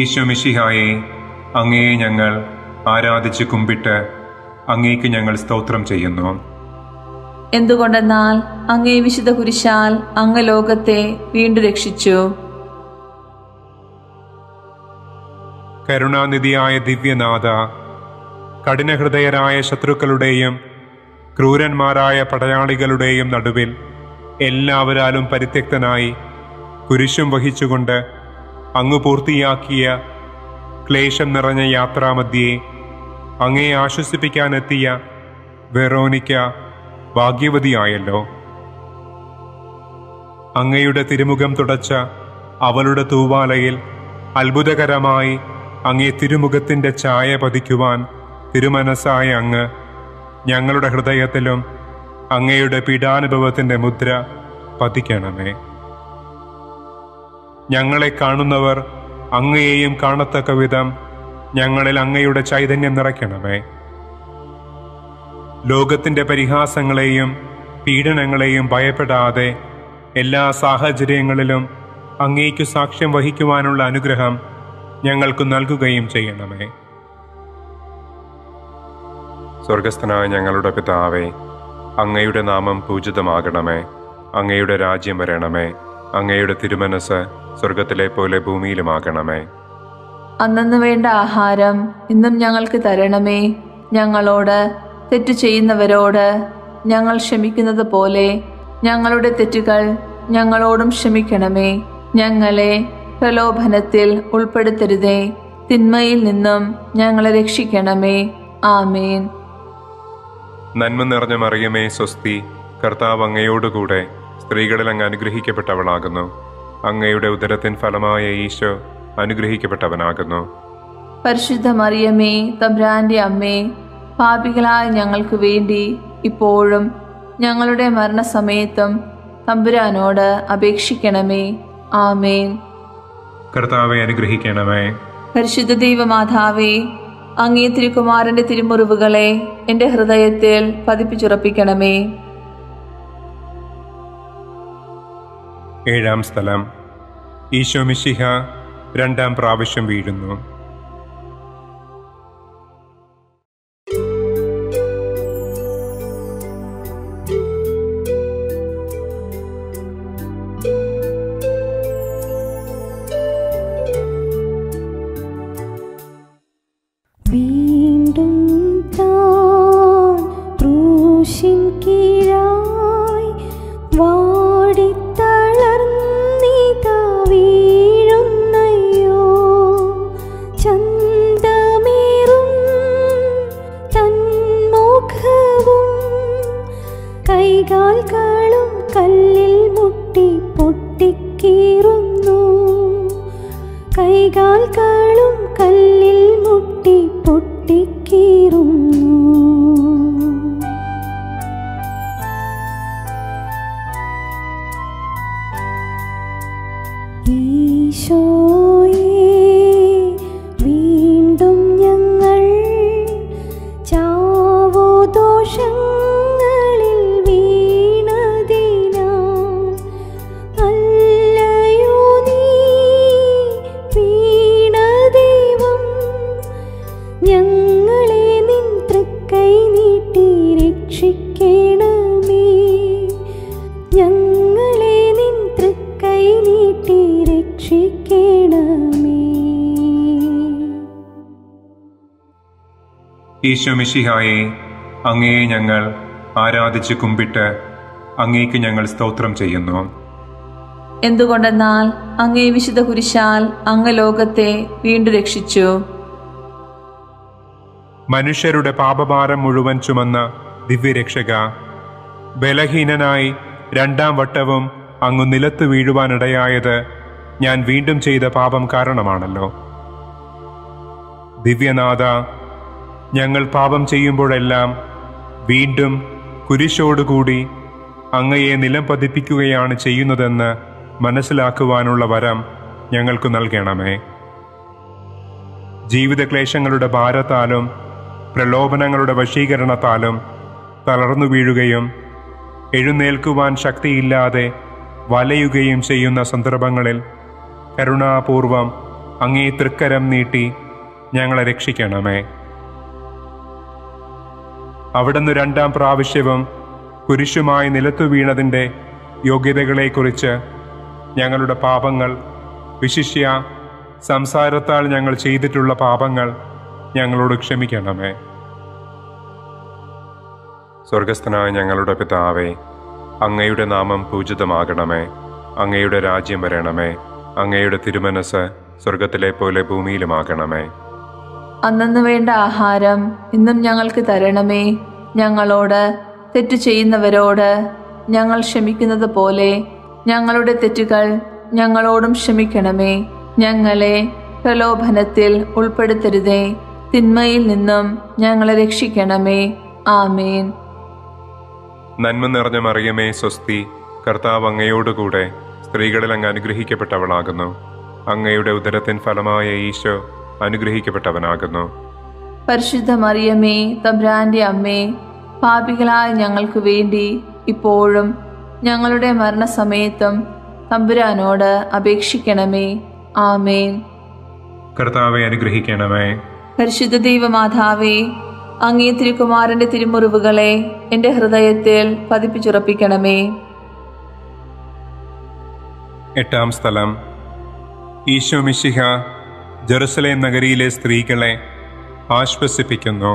ഈശോ മിശിഹായെ, അങ്ങയെ ഞങ്ങൾ ആരാധിച്ച് കുമ്പിട്ട് അങ്ങേക്ക് ഞങ്ങൾ സ്തോത്രം ചെയ്യുന്നു. എന്തുകൊണ്ടെന്നാൽ അങ്ങേ വിശുദ്ധ കുരിശാൽ അങ്ങ് ലോകത്തെ വീണ്ടും രക്ഷിച്ചു. കരുണാനിധിയായ ദിവ്യനാഥ, കഠിനഹൃദയരായ ശത്രുക്കളുടെയും ക്രൂരന്മാരായ പടയാളികളുടെയും നടുവിൽ എല്ലാവരാലും പരിത്യക്തനായി കുരിശും വഹിച്ചുകൊണ്ട് അങ്ങ് പൂർത്തിയാക്കിയ ക്ലേശം നിറഞ്ഞ യാത്രാമധ്യേ അങ്ങേ ആശ്വസിപ്പിക്കാനെത്തിയ വെറോനിക്ക ഭാഗ്യവതിയായല്ലോ. അങ്ങയുടെ തിരുമുഖം തുടച്ച അവളുടെ തൂവാലയിൽ അത്ഭുതകരമായി അങ്ങേ തിരുമുഖത്തിൻ്റെ ഛായ പതിക്കുവാൻ തിരുമനസ്സായ അങ്ങ് ഞങ്ങളുടെ ഹൃദയത്തിലും അങ്ങയുടെ പീഡാനുഭവത്തിൻ്റെ മുദ്ര പതിക്കണമേ. ഞങ്ങളെ കാണുന്നവർ അങ്ങയെയും കാണത്തക്ക വിധം ഞങ്ങളിൽ അങ്ങയുടെ ചൈതന്യം നിറയ്ക്കണമേ. ലോകത്തിൻ്റെ പരിഹാസങ്ങളെയും പീഡനങ്ങളെയും ഭയപ്പെടാതെ എല്ലാ സാഹചര്യങ്ങളിലും അങ്ങേക്കു സാക്ഷ്യം വഹിക്കുവാനുള്ള അനുഗ്രഹം ഞങ്ങൾക്ക് നൽകുകയും ചെയ്യണമേ. സ്വർഗസ്ഥനായ ഞങ്ങളുടെ പിതാവേ, അങ്ങയുടെ നാമം പൂജിതമാകണമേ. അങ്ങയുടെ രാജ്യം വരണമേ. അങ്ങയുടെ തിരുമനസ് സ്വർഗത്തിലെ പോലെ ഭൂമിയിലുമാകണമേ. അന്നന്ന് വേണ്ട ആഹാരം ഇന്നും ഞങ്ങൾക്ക് തരണമേ. ഞങ്ങളോട് തെറ്റ് ചെയ്യുന്നവരോട് ഞങ്ങൾ ക്ഷമിക്കുന്നത് പോലെ ഞങ്ങളുടെ തെറ്റുകൾ ഞങ്ങളോടും ക്ഷമിക്കണമേ. ഞങ്ങളെ പ്രലോഭനത്തിൽ ഉൾപ്പെടുത്തരുതേ, തിന്മയിൽ നിന്നും ഞങ്ങളെ രക്ഷിക്കണമേ. ആമേൻ. നന്മ നിറഞ്ഞ മറിയമേ, സ്വസ്തി. കർത്താവ് അങ്ങയോടുകൂടെ സ്ത്രീകളിൽ അങ്ങ് അനുഗ്രഹിക്കപ്പെട്ടവളാകുന്നു. അങ്ങയുടെ ഉദരത്തിൻ ഫലമായ ഈശോ അനുഗ്രഹിക്കപ്പെട്ടവനാകുന്നു. പരിശുദ്ധ മറിയമേ, തമ്പുരാന്റെ അമ്മേ, പാപികളായ ഞങ്ങൾക്ക് വേണ്ടി ഇപ്പോഴും ഞങ്ങളുടെ മരണസമയത്തും തമ്പുരാനോട് അപേക്ഷിക്കണമേ. ആമേൻ. കർത്താവെ, അനുഗ്രഹിക്കണമേ. പരിശുദ്ധ ദൈവമാതാവേ, അങ്ങേ തിരുകുമാരന്റെ തിരുമുറിവുകളെ എൻ്റെ ഹൃദയത്തിൽ പതിപ്പിച്ചുറപ്പിക്കണമേ. ഏഴാം സ്ഥലം. ഈശോ മിശിഹ രണ്ടാം പ്രാവശ്യം വീഴുന്നു. ഈശോ മിശിഹായെ, അങ്ങയെ ഞങ്ങൾ ആരാധിച്ച് കുമ്പിട്ട് അങ്ങേക്ക് ഞങ്ങൾ സ്തോത്രം ചെയ്യുന്നു. എന്തുകൊണ്ടെന്നാൽ അങ്ങേ വിശുദ്ധ കുരിശാൽ അങ്ങ് ലോകത്തെ വീണ്ടും രക്ഷിച്ചു. മനുഷ്യരുടെ പാപഭാരം മുഴുവൻ ചുമന്ന ദിവ്യരക്ഷക, ബലഹീനനായി രണ്ടാം വട്ടവും അങ്ങ് നിലത്ത് വീഴുവാനിടയായത് ഞാൻ വീണ്ടും ചെയ്ത പാപം കാരണമാണല്ലോ. ദിവ്യനാഥ, ഞങ്ങൾ പാപം ചെയ്യുമ്പോഴെല്ലാം വീണ്ടും കുരിശോടുകൂടി അങ്ങയെ നിലം പതിപ്പിക്കുകയാണ് ചെയ്യുന്നതെന്ന് മനസ്സിലാക്കുവാനുള്ള വരം ഞങ്ങൾക്ക് നൽകണമേ. ജീവിതക്ലേശങ്ങളുടെ ഭാരത്താലും പ്രലോഭനങ്ങളുടെ വശീകരണത്താലും തളർന്നു വീഴുകയും എഴുന്നേൽക്കുവാൻ ശക്തിയില്ലാതെ വലയുകയും ചെയ്യുന്ന സന്ദർഭങ്ങളിൽ കരുണാപൂർവം അങ്ങേ തൃക്കരം നീട്ടി ഞങ്ങളെ രക്ഷിക്കണമേ. അവിടുന്ന് രണ്ടാം പ്രാവശ്യവും കുരിശുമായി നിലത്തു വീണതിൻ്റെ യോഗ്യതകളെക്കുറിച്ച് ഞങ്ങളുടെ പാപങ്ങൾ, വിശിഷ്യ സംസാരത്താൽ ഞങ്ങൾ ചെയ്തിട്ടുള്ള പാപങ്ങൾ ഞങ്ങളോട് ക്ഷമിക്കണമേ. സ്വർഗസ്ഥനായ ഞങ്ങളുടെ പിതാവേ, അങ്ങയുടെ നാമം പൂജിതമാകണമേ. അങ്ങയുടെ രാജ്യം വരണമേ. അങ്ങയുടെ തിരുമനസ് സ്വർഗത്തിലെ പോലെ ഭൂമിയിലുമാകണമേ. അന്നന്ന് വേണ്ട ആഹാരം ഇന്നും ഞങ്ങൾക്ക് തരണമേ. ഞങ്ങളോട് തെറ്റ് ചെയ്യുന്നവരോട് ഞങ്ങൾ ക്ഷമിക്കുന്നത് പോലെ ഞങ്ങളുടെ തെറ്റുകൾ ഞങ്ങളോടും ക്ഷമിക്കണമേ. ഞങ്ങളെ പ്രലോഭനത്തിൽ ഉൾപ്പെടുത്തരുതേ, തിന്മയിൽ നിന്നും ഞങ്ങളെ രക്ഷിക്കണമേ. ആമേൻ. നന്മ നിറഞ്ഞ മറിയമേ, സ്വസ്തി. കർത്താവ് അങ്ങയോടുകൂടെ സ്ത്രീകളിൽ അങ്ങ് അനുഗ്രഹിക്കപ്പെട്ടവളാകുന്നു. അങ്ങയുടെ ഉദരത്തിൻ ഫലമായ ഈശോ അനുഗ്രഹിക്കപ്പെട്ടവനാകുന്നു. പരിശുദ്ധ മറിയമേ, തമ്പുരാന്റെ അമ്മേ, പാപികളായ ഞങ്ങൾക്ക് വേണ്ടി ഇപ്പോഴും ഞങ്ങളുടെ മരണസമയത്തും തമ്പുരാനോട് അപേക്ഷിക്കണമേ. ആമേൻ. കർത്താവെ അനുഗ്രഹിക്കണമേ. പരിശുദ്ധ ദൈവമാതാവേ, അങ്ങേ തിരുകുമാരന്റെ തിരുമുറിവുകളെ എൻ്റെ ഹൃദയത്തിൽ പതിപ്പിച്ചുറപ്പിക്കണമേ. 8-ാം സ്ഥലം. ഈശോ മിശിഹ ജെറുസലേം നഗരിയിലെ സ്ത്രീകളെ ആശ്വസിപ്പിക്കുന്നു.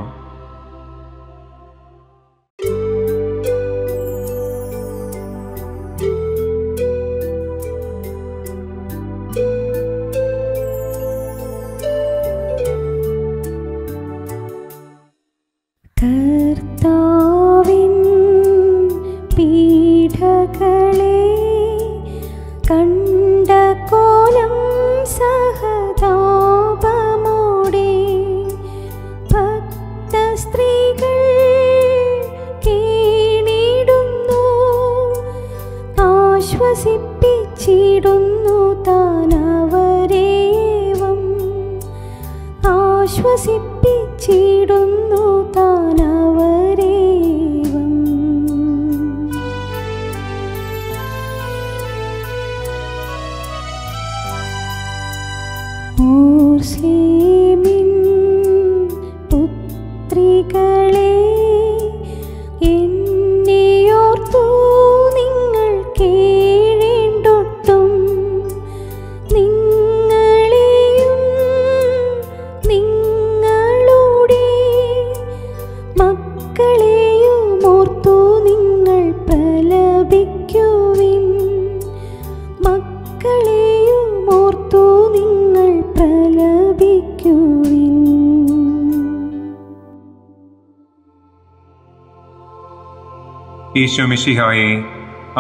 ഈശോ മിശിഹായെ,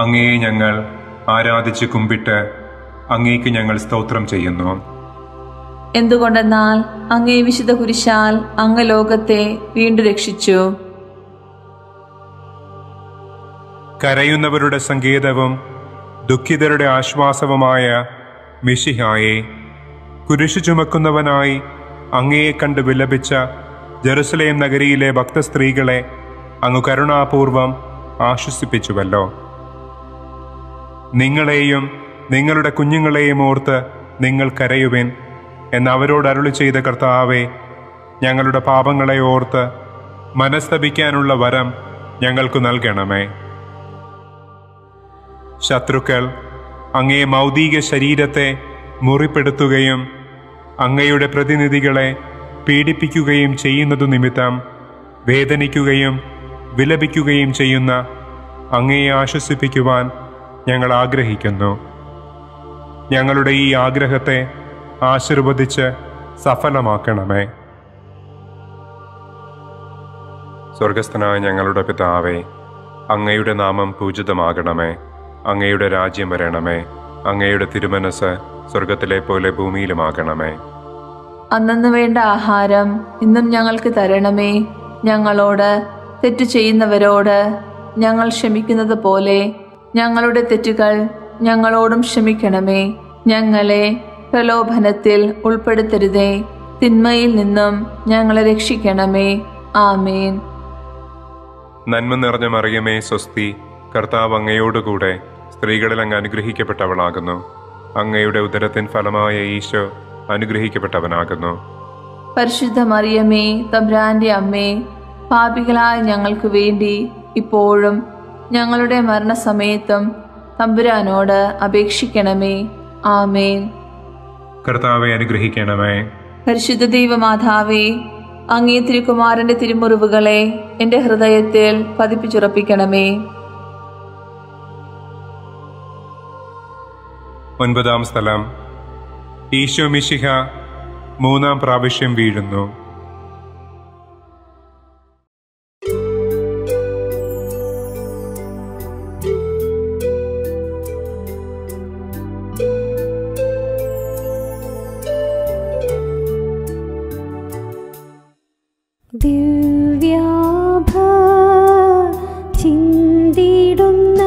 അങ്ങയെ ഞങ്ങൾ ആരാധിച്ച് കുമ്പിട്ട് അങ്ങേക്ക് ഞങ്ങൾ സ്തോത്രം ചെയ്യുന്നു. എന്തുകൊണ്ടെന്നാൽ അങ്ങേ വിശുദ്ധ കുരിശാൽ അങ്ങ് ലോകത്തെ വീണ്ടും രക്ഷിച്ചു. കരയുന്നവരുടെ സംഗീതവും ദുഃഖിതരുടെ ആശ്വാസവുമായ മിശിഹായെ, കുരിശു ചുമക്കുന്നവനായി അങ്ങയെ കണ്ട് വിലപിച്ച ജെറുസലേം നഗരിയിലെ ഭക്തസ്ത്രീകളെ അങ്ങ് കരുണാപൂർവം ആശ്വസിപ്പിച്ചുവല്ലോ. നിങ്ങളെയും നിങ്ങളുടെ കുഞ്ഞുങ്ങളെയും ഓർത്ത് നിങ്ങൾ കരയുവിൻ എന്ന് അവരോട് അരുളി ചെയ്ത കർത്താവെ, ഞങ്ങളുടെ പാപങ്ങളെ ഓർത്ത് മനസ്തപിക്കാനുള്ള വരം ഞങ്ങൾക്ക് നൽകണമേ. ശത്രുക്കൾ അങ്ങേ മൗതിക ശരീരത്തെ മുറിപ്പെടുത്തുകയും അങ്ങയുടെ പ്രതിനിധികളെ പീഡിപ്പിക്കുകയും ചെയ്യുന്നതു നിമിത്തം വേദനിക്കുകയും വിലപിക്കുകയും ചെയ്യുന്ന അങ്ങയെ ആശ്വസിപ്പിക്കുവാൻ ഞങ്ങൾ ആഗ്രഹിക്കുന്നു. ഞങ്ങളുടെ ഈ ആഗ്രഹത്തെ ആശീർവദിച്ച് സഫലമാക്കണമേ. സ്വർഗസ്ഥനായ ഞങ്ങളുടെ പിതാവേ, അങ്ങയുടെ നാമം പൂജിതമാകണമേ. അങ്ങയുടെ രാജ്യം വരണമേ. അങ്ങയുടെ തിരുമനസ് സ്വർഗത്തിലെ പോലെ ഭൂമിയിലുമാകണമേ. അന്നന്ന് വേണ്ട ആഹാരം ഇന്നും ഞങ്ങൾക്ക് തരണമേ. ഞങ്ങളോട് തെറ്റ് ചെയ്യുന്നവരോട് ഞങ്ങൾ ക്ഷമിക്കുന്നത് പോലെ ഞങ്ങളുടെ തെറ്റുകൾ ഞങ്ങളോടും ക്ഷമിക്കണമേ. ഞങ്ങളെ പ്രലോഭനത്തിൽ ഉൾപ്പെടുത്തരുതേ, തിന്മയിൽ നിന്നും ഞങ്ങളെ രക്ഷിക്കണമേ. ആമേൻ. നന്മ നിറഞ്ഞ മറിയമേ, സ്വസ്തി. കർത്താവ് അങ്ങയോടുകൂടെ സ്ത്രീകളിൽ അങ്ങ് അനുഗ്രഹിക്കപ്പെട്ടവളാകുന്നു. അങ്ങയുടെ ഉദരത്തിൻ ഫലമായ ഈശോ അനുഗ്രഹിക്കപ്പെട്ടവനാകുന്നു. പരിശുദ്ധ മറിയമേ, തമ്പുരാന്റെ അമ്മേ, പാപികളായ ഞങ്ങൾക്ക് വേണ്ടി ഇപ്പോഴും ഞങ്ങളുടെ മരണസമയത്തും തമ്പുരാനോട് അപേക്ഷിക്കണമേ. ആമേൻ. കർത്താവെ അനുഗ്രഹിക്കണമേ. പരിശുദ്ധ ദൈവമാതാവേ, അങ്ങേ തിരുകുമാരന്റെ തിരുമുറിവുകളെ എൻ്റെ ഹൃദയത്തിൽ പതിപ്പിച്ചുറപ്പിക്കണമേ. 9-ാം സ്ഥലം. ഈശോ മിശിഹ 3-ാം പ്രാവശ്യം വീഴുന്നു. ദിവ്യാഭ ചിന്തിടുന്ന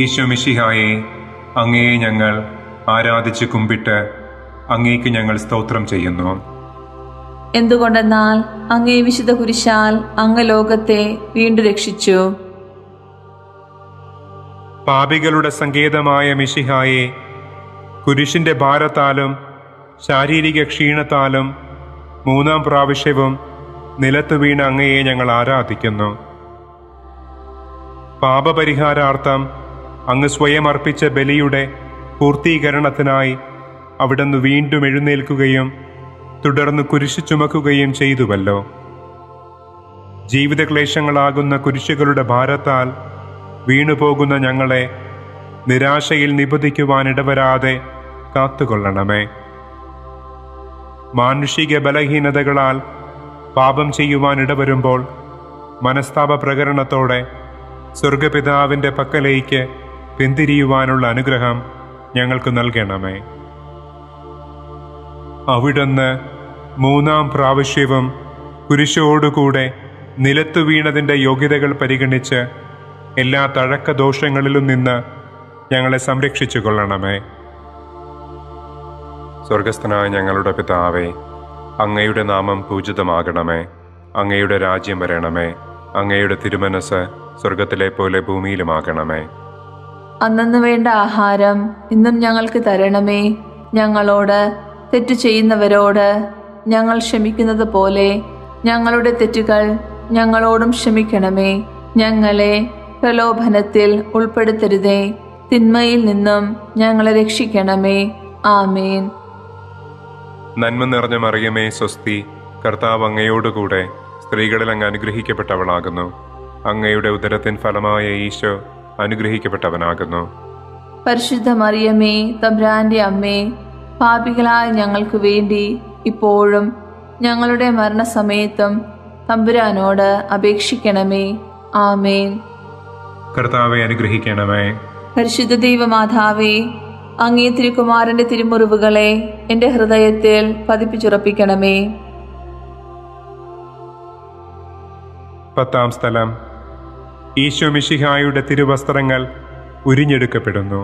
ഈശോ മിശിഹായെ, അങ്ങയെ ഞങ്ങൾ ആരാധിച്ച് കുമ്പിട്ട് അങ്ങേക്ക് ഞങ്ങൾ സ്തോത്രം ചെയ്യുന്നു. എന്തുകൊണ്ടെന്നാൽ അങ്ങേ വിശുദ്ധ കുരിശാൽ അങ്ങ് ലോകത്തെ വീണ്ടും രക്ഷിച്ചു. പാപികളുടെ സങ്കേതമായ മിശിഹായെ, കുരിശിന്റെ ഭാരത്താലും ശാരീരിക ക്ഷീണത്താലും മൂന്നാം പ്രാവശ്യവും നിലത്തു വീണ അങ്ങയെ ഞങ്ങൾ ആരാധിക്കുന്നു. പാപപരിഹാരാർത്ഥം അങ്ങ് സ്വയം അർപ്പിച്ച ബലിയുടെ പൂർത്തീകരണത്തിനായി അവിടുന്ന് വീണ്ടും എഴുന്നേൽക്കുകയും തുടർന്ന് കുരിശ് ചുമക്കുകയും ചെയ്തുവല്ലോ. ജീവിതക്ലേശങ്ങളാകുന്ന കുരിശുകളുടെ ഭാരത്താൽ വീണുപോകുന്ന ഞങ്ങളെ നിരാശയിൽ നിബന്ധിക്കുവാനിടവരാതെ കാത്തുകൊള്ളണമേ. മാനുഷിക ബലഹീനതകളാൽ പാപം ചെയ്യുവാനിടവരുമ്പോൾ മനസ്താപ പ്രകരണത്തോടെ സ്വർഗപിതാവിൻ്റെ പക്കലേക്ക് പിന്തിരിയുവാനുള്ള അനുഗ്രഹം ഞങ്ങൾക്ക് നൽകണമേ. അവിടുന്ന് മൂന്നാം പ്രാവശ്യവും കുരിശോടുകൂടെ നിലത്തു വീണതിൻ്റെ യോഗ്യതകൾ പരിഗണിച്ച് എല്ലാ തഴക്കദോഷങ്ങളിലും നിന്ന് ഞങ്ങളെ സംരക്ഷിച്ചു കൊള്ളണമേ. സ്വർഗസ്ഥനായ ഞങ്ങളുടെ പിതാവേ, അങ്ങയുടെ നാമം പൂജിതമാകണമേ. അങ്ങയുടെ രാജ്യം വരണമേ. അങ്ങയുടെ തിരുമനസ് സ്വർഗത്തിലെ പോലെ ഭൂമിയിലുമാകണമേ. അന്നന്ന് വേണ്ട ആഹാരം ഇന്നും ഞങ്ങൾക്ക് തരണമേ. ഞങ്ങളോട് തെറ്റ് ചെയ്യുന്നവരോട് ഞങ്ങൾ ക്ഷമിക്കുന്നത് പോലെ ഞങ്ങളുടെ തെറ്റുകൾ ഞങ്ങളോടും ക്ഷമിക്കണമേ. ഞങ്ങളെ പ്രലോഭനത്തിൽ ഉൾപ്പെടുത്തരുതേ, തിന്മയിൽ നിന്നും ഞങ്ങളെ രക്ഷിക്കണമേ. ആമേൻ. നന്മ നിറഞ്ഞ മറിയമേ, സ്വസ്തി. കർത്താവ് അങ്ങയോടുകൂടെ സ്ത്രീകളിൽ അങ്ങ് അനുഗ്രഹിക്കപ്പെട്ടവളാകുന്നു. അങ്ങയുടെ ഉദരത്തിൻ ഫലമായ ഈശോ അനുഗ്രഹിക്കപ്പെട്ടവനാകുന്നു. പരിശുദ്ധ മറിയമേ, തമ്പുരാന്റെ അമ്മേ, പാപികളായ ഞങ്ങൾക്ക് വേണ്ടി ഇപ്പോഴും ഞങ്ങളുടെ മരണസമയത്തും തമ്പുരാനോട് അപേക്ഷിക്കണമേ. ആമേൻ. കർത്താവേ, അനുഗ്രഹിക്കണമേ. പരിശുദ്ധ ദൈവമാതാവേ, അങ്ങേ തിരുകുമാരന്റെ തിരുമുറിവുകളെ എൻ്റെ ഹൃദയത്തിൽ പതിപ്പിച്ചുറപ്പിക്കണമേ. പത്താം സ്ഥലം. ഈശോ മിശിഹായുടെ തിരുവസ്ത്രങ്ങൾ ഉരിഞ്ഞെടുക്കപ്പെടുന്നു.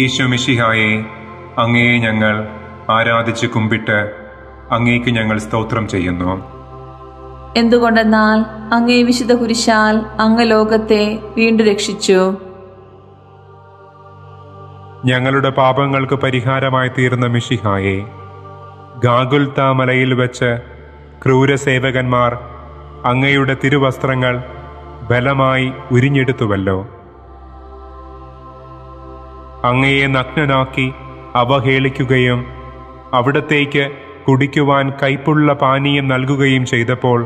ഈശോ മിശിഹായെ, അങ്ങയെ ഞങ്ങൾ ആരാധിച്ച് കുമ്പിട്ട് അങ്ങേക്ക് ഞങ്ങൾ സ്തോത്രം ചെയ്യുന്നു. എന്തുകൊണ്ടെന്നാൽ അങ്ങേ വിശുദ്ധ കുരിശാൽ അങ്ങ് ലോകത്തെ വീണ്ടും രക്ഷിച്ചു. ഞങ്ങളുടെ പാപങ്ങൾക്ക് പരിഹാരമായി തീർന്ന മിശിഹായെ, ഗാഗുൽത്ത മലയിൽ വെച്ച് ക്രൂരസേവകന്മാർ അങ്ങയുടെ തിരുവസ്ത്രങ്ങൾ ബലമായി ഉരിഞ്ഞെടുത്തുവല്ലോ. അങ്ങയെ നഗ്നനാക്കി അവഹേളിക്കുകയും അവിടത്തേക്ക് കുടിക്കുവാൻ കൈപ്പുള്ള പാനീയം നൽകുകയും ചെയ്തപ്പോൾ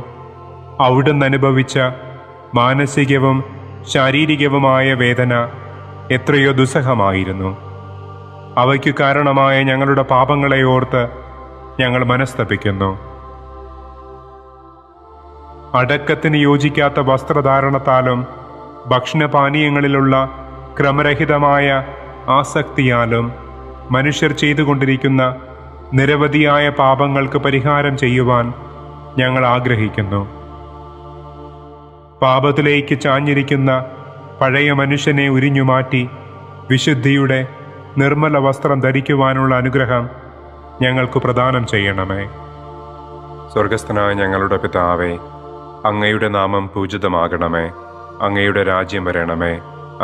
അവിടുന്ന് അനുഭവിച്ച മാനസികവും ശാരീരികവുമായ വേദന എത്രയോ ദുസ്സഹമായിരുന്നു. അവയ്ക്കു കാരണമായ ഞങ്ങളുടെ പാപങ്ങളെ ഓർത്ത് ഞങ്ങൾ മനസ്തപിക്കുന്നു. അടക്കത്തിന് യോജിക്കാത്ത വസ്ത്രധാരണത്താലും ഭക്ഷണപാനീയങ്ങളിലുള്ള ക്രമരഹിതമായ ആസക്തിയാലും മനുഷ്യർ ചെയ്തുകൊണ്ടിരിക്കുന്ന നിരവധിയായ പാപങ്ങൾക്ക് പരിഹാരം ചെയ്യുവാൻ ഞങ്ങൾ ആഗ്രഹിക്കുന്നു. പാപത്തിലേക്ക് ചാഞ്ഞിരിക്കുന്ന പഴയ മനുഷ്യനെ ഉരിഞ്ഞുമാറ്റി വിശുദ്ധിയുടെ നിർമ്മല വസ്ത്രം ധരിക്കുവാനുള്ള അനുഗ്രഹം ഞങ്ങൾക്ക് പ്രദാനം ചെയ്യണമേ. സ്വർഗസ്ഥനായ ഞങ്ങളുടെ പിതാവേ, അങ്ങയുടെ നാമം പൂജിതമാകണമേ. അങ്ങയുടെ രാജ്യം വരണമേ.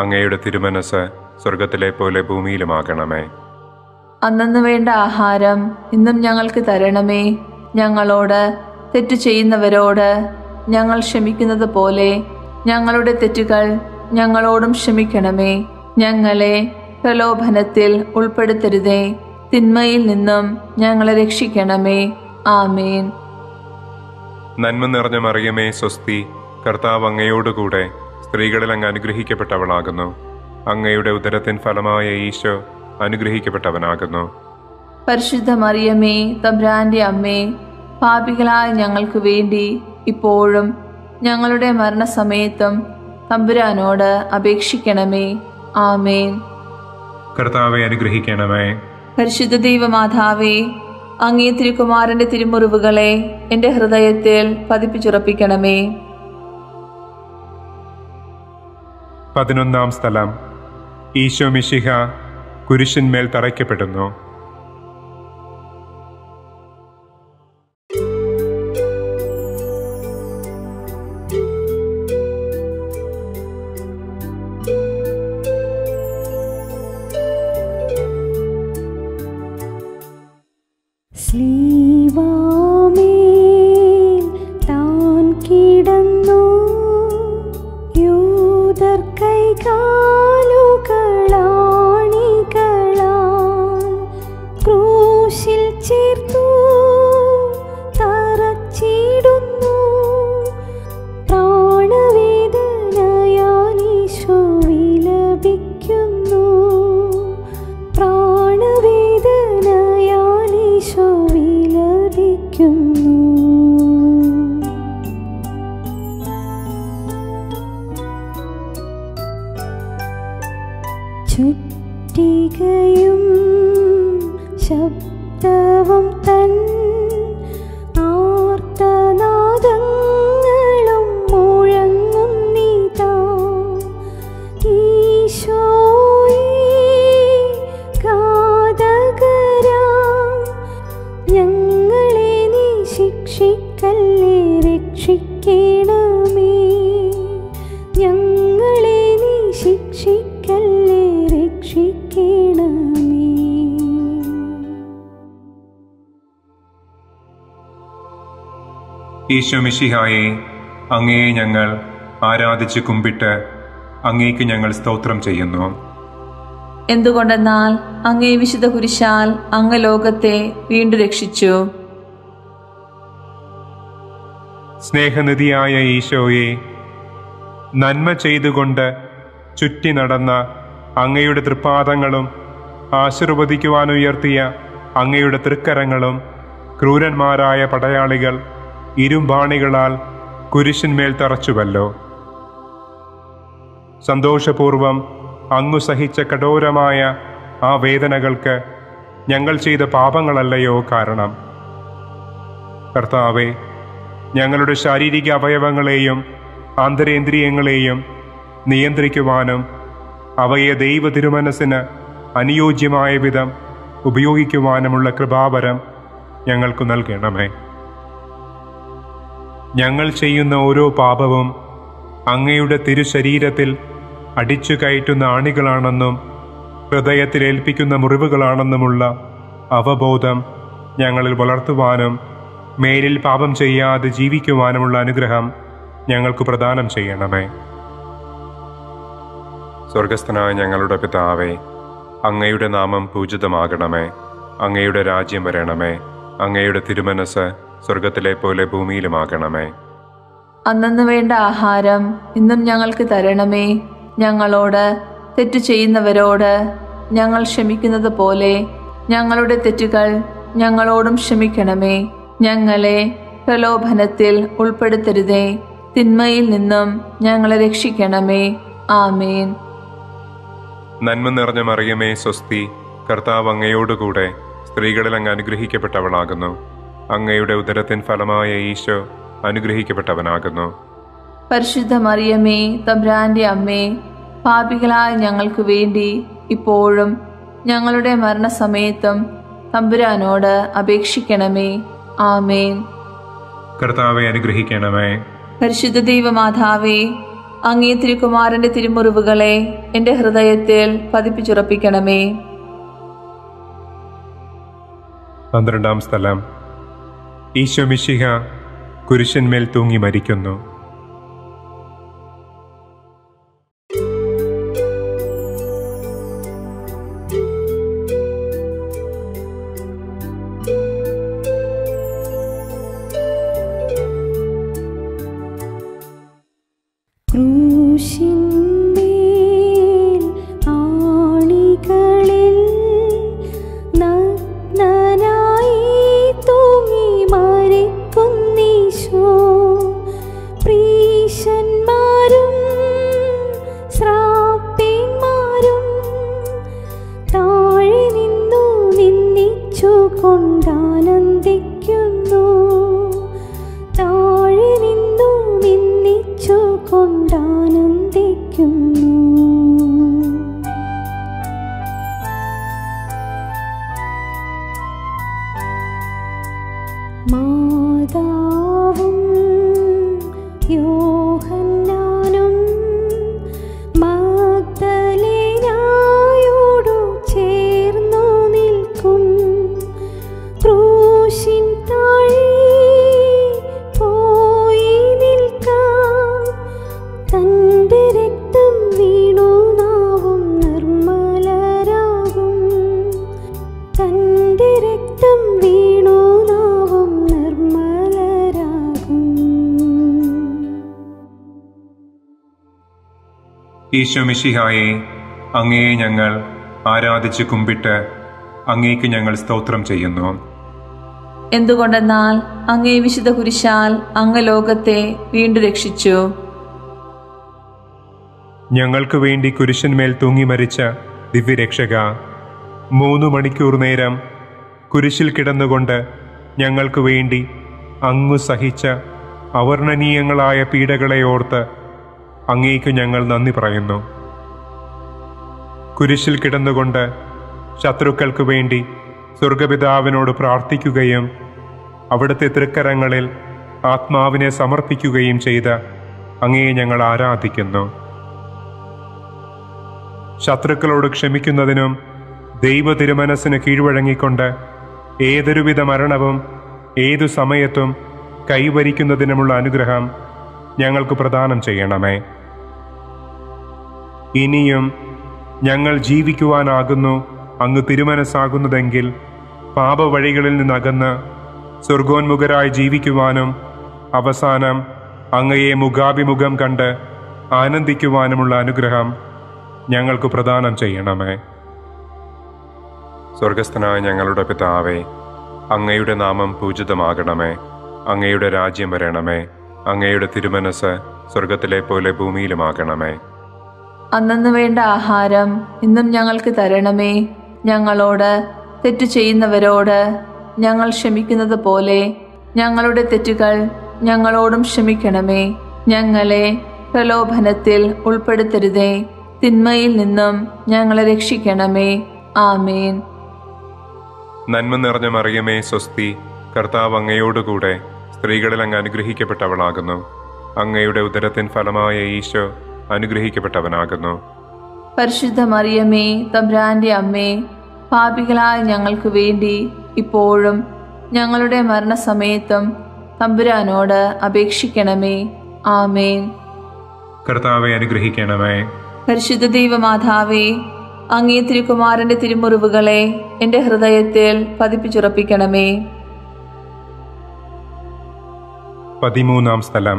അങ്ങയുടെ തിരുമനസ് സ്വർഗത്തിലെ പോലെ ഭൂമിയിലുമാകണമേ. അന്നന്ന് വേണ്ട ആഹാരം ഇന്നും ഞങ്ങൾക്ക് തരണമേ. ഞങ്ങളോട് തെറ്റ് ചെയ്യുന്നവരോട് ഞങ്ങൾ ക്ഷമിക്കുന്നത് പോലെ ഞങ്ങളുടെ തെറ്റുകൾ ഞങ്ങളോടും ക്ഷമിക്കണമേ. ഞങ്ങളെ പ്രലോഭനത്തിൽ ഉൾപ്പെടുത്തരുതേ, തിന്മയിൽ നിന്നും ഞങ്ങളെ രക്ഷിക്കണമേ. ആമേൻ. നന്മ നിറഞ്ഞ മറിയമേ, സ്വസ്തി. കർത്താവ് അങ്ങയോടുകൂടെ സ്ത്രീകളിൽ അങ്ങ് അനുഗ്രഹിക്കപ്പെട്ടവളാകുന്നു. അങ്ങയുടെ ഉദരത്തിൻ ഫലമായ ഈശോ അനുഗ്രഹിക്കപ്പെട്ടവനാകുന്നു. പരിശുദ്ധ മറിയമേ, തമ്പുരാന്റെ അമ്മേ, പാപികളായ ഞങ്ങൾക്ക് വേണ്ടി ഇപ്പോഴും ഞങ്ങളുടെ മരണസമയത്തും തമ്പുരാനോട് അപേക്ഷിക്കണമേ. ആമേൻ. കർത്താവെ അനുഗ്രഹിക്കണമേ. പരിശുദ്ധ ദൈവമാതാവേ, അങ്ങേ തിരുക്കുമാരന്റെ തിരുമുറിവുകളെ എൻ്റെ ഹൃദയത്തിൽ പതിപ്പിച്ചുറപ്പിക്കണമേ. 11-ാം സ്ഥലം. ഈശോ മിശിഹ കുരിശിന്മേൽ തറയ്ക്കപ്പെടുന്നു. ഈശോ മിശിഹായേ, അങ്ങയെ ഞങ്ങൾ ആരാധിച്ച് കുമ്പിട്ട് അങ്ങേക്ക് ഞങ്ങൾ സ്തോത്രം ചെയ്യുന്നു. എന്തുകൊണ്ടെന്നാൽ അങ്ങേ വിശുദ്ധ കുരിശാൽ അങ്ങ് ലോകത്തെ വീണ്ടും രക്ഷിച്ചു. സ്നേഹനിധിയായ ഈശോയെ, നന്മ ചെയ്തുകൊണ്ട് ചുറ്റി നടന്ന അങ്ങയുടെ തൃപ്പാദങ്ങളും ആശീർവദിക്കുവാനുയർത്തിയ അങ്ങയുടെ തൃക്കരങ്ങളും ക്രൂരന്മാരായ പടയാളികൾ ഇരുമ്പാണികളാൽ കുരിശിന്മേൽ തറച്ചുവല്ലോ. സന്തോഷപൂർവം അങ്ങു സഹിച്ച കഠോരമായ ആ വേദനകൾക്ക് ഞങ്ങൾ ചെയ്ത പാപങ്ങളല്ലയോ കാരണം? കർത്താവേ, ഞങ്ങളുടെ ശാരീരിക അവയവങ്ങളെയും ആന്തരേന്ദ്രിയങ്ങളെയും നിയന്ത്രിക്കുവാനും അവയെ ദൈവ തിരുമനസ്സിന് അനുയോജ്യമായ വിധം ഉപയോഗിക്കുവാനുമുള്ള കൃപാവരം ഞങ്ങൾക്ക് നൽകണമേ. ഞങ്ങൾ ചെയ്യുന്ന ഓരോ പാപവും അങ്ങയുടെ തിരുശരീരത്തിൽ അടിച്ചു കയറ്റുന്ന ആണികളാണെന്നും ഹൃദയത്തിലേൽപ്പിക്കുന്ന മുറിവുകളാണെന്നുമുള്ള അവബോധം ഞങ്ങളിൽ വളർത്തുവാനും മേലിൽ പാപം ചെയ്യാതെ ജീവിക്കുവാനുമുള്ള അനുഗ്രഹം ഞങ്ങൾക്ക് പ്രദാനം ചെയ്യണമേ. സ്വർഗസ്ഥനായ ഞങ്ങളുടെ പിതാവേ, അങ്ങയുടെ നാമം പൂജിതമാകണമേ. അങ്ങയുടെ രാജ്യം വരണമേ. അങ്ങയുടെ തിരുമനസ് സ്വർഗത്തിലെ പോലെ ഭൂമിയിലുമാകണമേ. അന്നന്ന് വേണ്ട ആഹാരം ഇന്നും ഞങ്ങൾക്ക് തരണമേ. ഞങ്ങളോട് തെറ്റ് ചെയ്യുന്നവരോട് ഞങ്ങൾ ക്ഷമിക്കുന്നത് പോലെ ഞങ്ങളുടെ തെറ്റുകൾ ഞങ്ങളോടും ക്ഷമിക്കണമേ. ഞങ്ങളെ പ്രലോഭനത്തിൽ ഉൾപ്പെടുത്തരുതേ, തിന്മയിൽ നിന്നും ഞങ്ങളെ രക്ഷിക്കണമേ. ആമേൻ. നന്മ നിറഞ്ഞ മറിയമേ സ്വസ്തി, കർത്താവ് അങ്ങയോടുകൂടെ സ്ത്രീകളിൽ അങ്ങ് അനുഗ്രഹിക്കപ്പെട്ടവളാകുന്നു. അങ്ങയുടെ ഉദരത്തിൻ ഫലമായ ഈശോ അനുഗ്രഹിക്കപ്പെട്ടവനാകുന്നു. പരിശുദ്ധ മറിയമേ തമ്പുരാന്റെ അമ്മേ, പാപികളായ ഞങ്ങൾക്ക് വേണ്ടി ഇപ്പോഴും ഞങ്ങളുടെ മരണസമയത്തും തമ്പുരാനോട് അപേക്ഷിക്കണമേ. ആമേൻ. കർത്താവെ അനുഗ്രഹിക്കണമേ. പരിശുദ്ധ ദൈവമാതാവേ, അങ്ങേ തിരുകുമാരന്റെ തിരുമുറിവുകളെ എൻ്റെ ഹൃദയത്തിൽ പതിപ്പിച്ചുറപ്പിക്കണമേ. പന്ത്രണ്ടാം സ്ഥലം. ഈശോ മിശിഹ കുരിശന്മേൽ തൂങ്ങി മരിക്കുന്നു. ഈശോ മിശിഹായേ, അങ്ങയെ ഞങ്ങൾ ആരാധിച്ച് കുമ്പിട്ട് അങ്ങേക്ക് ഞങ്ങൾ സ്തോത്രം ചെയ്യുന്നു. എന്തുകൊണ്ടെന്നാൽ അങ്ങേ വിശുദ്ധ കുരിശാൽ അങ്ങ് ലോകത്തെ വീണ്ടും രക്ഷിച്ചു. ഞങ്ങൾക്ക് വേണ്ടി കുരിശന്മേൽ തൂങ്ങി മരിച്ച ദിവ്യരക്ഷക, 3 മണിക്കൂർ നേരം കുരിശിൽ കിടന്നുകൊണ്ട് ഞങ്ങൾക്ക് വേണ്ടി അങ്ങു സഹിച്ച അവർണ്ണനീയങ്ങളായ പീഡകളെ ഓർത്ത് അങ്ങേക്ക് ഞങ്ങൾ നന്ദി പറയുന്നു. കുരിശിൽ കിടന്നുകൊണ്ട് ശത്രുക്കൾക്ക് വേണ്ടി സ്വർഗപിതാവിനോട് പ്രാർത്ഥിക്കുകയും അവിടുത്തെ തൃക്കരങ്ങളിൽ ആത്മാവിനെ സമർപ്പിക്കുകയും ചെയ്ത അങ്ങയെ ഞങ്ങൾ ആരാധിക്കുന്നു. ശത്രുക്കളോട് ക്ഷമിക്കുന്നതിനും ദൈവ തിരുമനസ്സിന് കീഴ്വഴങ്ങിക്കൊണ്ട് ഏതൊരുവിധ മരണവും ഏതു സമയത്തും കൈവരിക്കുന്നതിനുമുള്ള അനുഗ്രഹം ഞങ്ങൾക്ക് പ്രദാനം ചെയ്യണമേ. ഇനിയും ഞങ്ങൾ ജീവിക്കുവാനാകുന്നു അങ്ങ് തിരുമനസ്സാകുന്നതെങ്കിൽ പാപവഴികളിൽ നിന്നകന്ന് സ്വർഗോന്മുഖരായി ജീവിക്കുവാനും അവസാനം അങ്ങയെ മുഖാഭിമുഖം കണ്ട് ആനന്ദിക്കുവാനുമുള്ള അനുഗ്രഹം ഞങ്ങൾക്ക് പ്രദാനം ചെയ്യണമേ. സ്വർഗസ്ഥനായ ഞങ്ങളുടെ പിതാവേ, അങ്ങയുടെ നാമം പൂജിതമാകണമേ. അങ്ങയുടെ രാജ്യം വരണമേ. അങ്ങയുടെ തിരുമനസ് സ്വർഗത്തിലെ പോലെ ഭൂമിയിലുമാകണമേ. അന്നു വേണ്ട ആഹാരം ഇന്നും ഞങ്ങൾക്ക് തരണമേ. ഞങ്ങളോട് തെറ്റ് ചെയ്യുന്നവരോട് ഞങ്ങൾ ക്ഷമിക്കുന്നത് പോലെ ഞങ്ങളുടെ തെറ്റുകൾ ഞങ്ങളോടും ക്ഷമിക്കണമേ. ഞങ്ങളെ പ്രലോഭനത്തിൽ ഉൾപ്പെടുത്തരുതേ, തിന്മയിൽ നിന്നും ഞങ്ങളെ രക്ഷിക്കണമേ. ആമേൻ. നന്മ നിറഞ്ഞ മറിയമേ സ്വസ്തി, കർത്താവ് അങ്ങയോടുകൂടെ സ്ത്രീകളിൽ അങ്ങ് അനുഗ്രഹിക്കപ്പെട്ടവളാകുന്നു. അങ്ങയുടെ ഉദരത്തിൻ ഫലമായ ഈശോ അനുഗ്രഹിക്കപ്പെട്ടവനാകുന്നു. പരിശുദ്ധ മറിയമേ തമ്പുരാന്റെ അമ്മേ, പാപികളായ ഞങ്ങൾക്ക് വേണ്ടി ഇപ്പോഴും ഞങ്ങളുടെ മരണസമയത്തും തമ്പുരാനോട് അപേക്ഷിക്കണമേ. ആമേൻ. കർത്താവെ അനുഗ്രഹിക്കണമേ. പരിശുദ്ധ ദൈവമാതാവേ, അങ്ങേ തിരുകുമാരന്റെ തിരുമുറിവുകളെ എൻ്റെ ഹൃദയത്തിൽ പതിപ്പിച്ചുറപ്പിക്കണമേ. 13-ാം സ്ഥലം.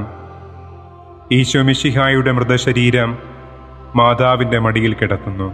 ഈശോ മിശിഹായുടെ മൃതശരീരം മാതാവിൻ്റെ മടിയിൽ കിടക്കുന്നു.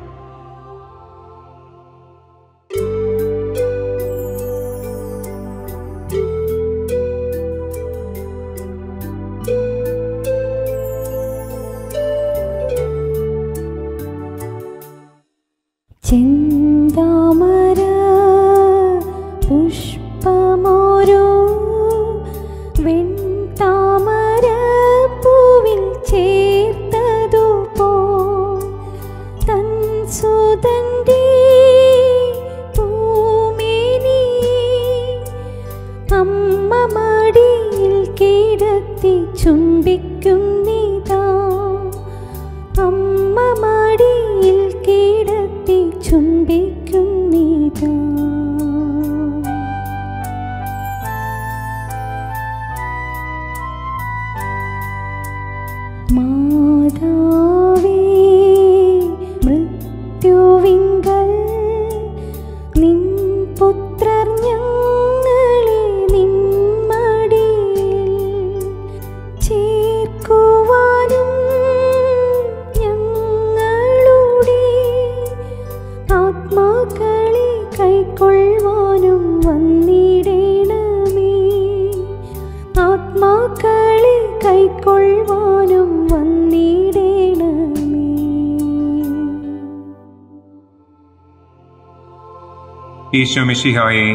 ഈശോ മിശിഹായെ,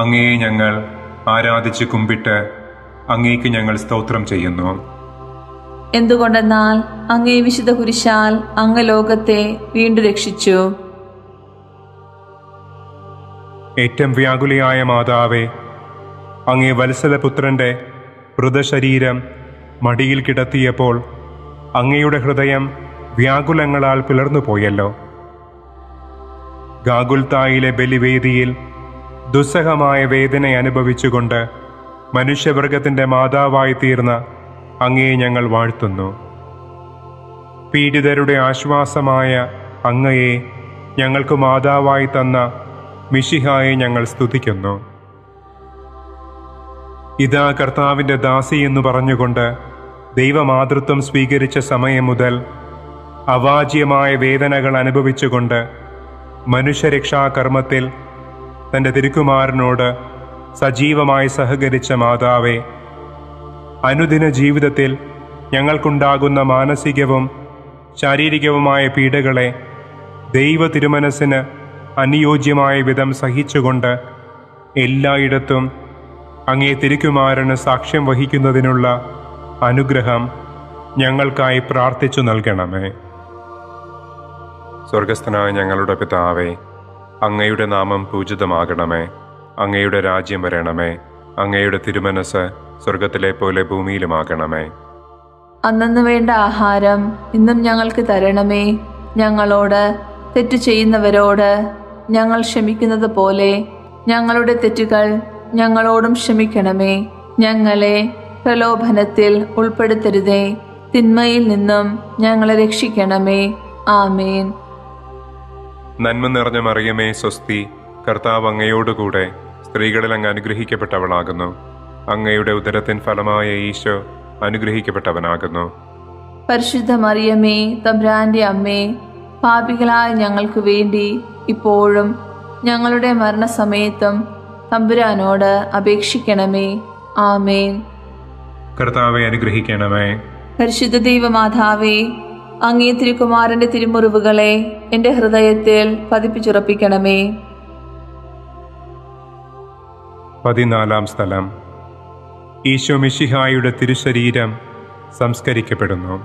അങ്ങയെ ഞങ്ങൾ ആരാധിച്ച് കുമ്പിട്ട് അങ്ങേക്ക് ഞങ്ങൾ സ്തോത്രം ചെയ്യുന്നു. എന്തുകൊണ്ടെന്നാൽ അങ്ങേ വിശുദ്ധ കുരിശാൽ അങ്ങ് ലോകത്തെ വീണ്ടും രക്ഷിച്ചു. ഏറ്റവും വ്യാകുലയായ മാതാവേ, അങ്ങേ വത്സലപുത്രന്റെ മൃതശരീരം മടിയിൽ കിടത്തിയപ്പോൾ അങ്ങയുടെ ഹൃദയം വ്യാകുലങ്ങളാൽ പിളർന്നുപോയല്ലോ. ഗാഗുൽത്തായിലെ ബലിവേദിയിൽ ദുസ്സഹമായ വേദന അനുഭവിച്ചുകൊണ്ട് മനുഷ്യവർഗത്തിൻ്റെ മാതാവായി തീർന്ന അങ്ങയെ ഞങ്ങൾ വാഴ്ത്തുന്നു. പീഡിതരുടെ ആശ്വാസമായ അങ്ങയെ ഞങ്ങൾക്ക് മാതാവായി തന്ന മിശിഹായെ ഞങ്ങൾ സ്തുതിക്കുന്നു. ഇതാ കർത്താവിൻ്റെ ദാസി എന്നു പറഞ്ഞുകൊണ്ട് ദൈവമാതൃത്വം സ്വീകരിച്ച സമയം മുതൽ അവാജ്യമായ വേദനകൾ അനുഭവിച്ചുകൊണ്ട് മനുഷ്യരക്ഷാകർമ്മത്തിൽ തൻ്റെ തിരുക്കുമാരനോട് സജീവമായി സഹകരിച്ച മാതാവേ, അനുദിന ജീവിതത്തിൽ ഞങ്ങൾക്കുണ്ടാകുന്ന മാനസികവും ശാരീരികവുമായ പീഡകളെ ദൈവ തിരുമനസ്സിന് അനുയോജ്യമായ വിധം സഹിച്ചുകൊണ്ട് എല്ലായിടത്തും അങ്ങേ തിരുക്കുമാരന് സാക്ഷ്യം വഹിക്കുന്നതിനുള്ള അനുഗ്രഹം ഞങ്ങൾക്കായി പ്രാർത്ഥിച്ചു നൽകണമേ. സ്വർഗസ്ഥനായ ഞങ്ങളുടെ പിതാവേ, അങ്ങയുടെ നാമം പൂജിതമാകണമേ. അങ്ങയുടെ രാജ്യം വരണമേ. അങ്ങയുടെ തിരുമനസ് സ്വർഗത്തിലെ പോലെ ഭൂമിയിലുമാകണമേ. അന്നന്ന് വേണ്ട ആഹാരം ഇന്നും ഞങ്ങൾക്ക് തരണമേ. ഞങ്ങളോട് തെറ്റ് ചെയ്യുന്നവരോട് ഞങ്ങൾ ക്ഷമിക്കുന്നത് പോലെ ഞങ്ങളുടെ തെറ്റുകൾ ഞങ്ങളോടും ക്ഷമിക്കണമേ. ഞങ്ങളെ പ്രലോഭനത്തിൽ ഉൾപ്പെടുത്തരുതേ, തിന്മയിൽ നിന്നും ഞങ്ങളെ രക്ഷിക്കണമേ. ആമേൻ. നന്മ നിറഞ്ഞ മറിയമേ, സ്വസ്തി. കർത്താവ് അങ്ങയോടുകൂടെ സ്ത്രീകളിൽ അങ്ങ് അനുഗ്രഹിക്കപ്പെട്ടവളാകുന്നു. അങ്ങയുടെ ഉദരത്തിൻ ഫലമായ ഈശോ അനുഗ്രഹിക്കപ്പെട്ടവനാകുന്നു. പരിശുദ്ധ മറിയമേ, തമ്പുരാന്റെ അമ്മേ, പാപികളായ ഞങ്ങൾക്ക് വേണ്ടി ഇപ്പോഴും ഞങ്ങളുടെ മരണസമയത്തും തമ്പുരാനോട് അപേക്ഷിക്കണമേ. ആമേൻ. കർത്താവെ അനുഗ്രഹിക്കണമേ. പരിശുദ്ധ ദൈവമാതാവേ, അങ്ങേ തിരുക്കുമാരന്റെ തിരുമുറിവുകളെ എൻ്റെ ഹൃദയത്തിൽ പതിപ്പിച്ചുറപ്പിക്കണമേ. 14-ാം സ്ഥലം. ഈശോ മിശിഹായുടെ തിരുശരീരം സംസ്കരിക്കപ്പെടുന്നു.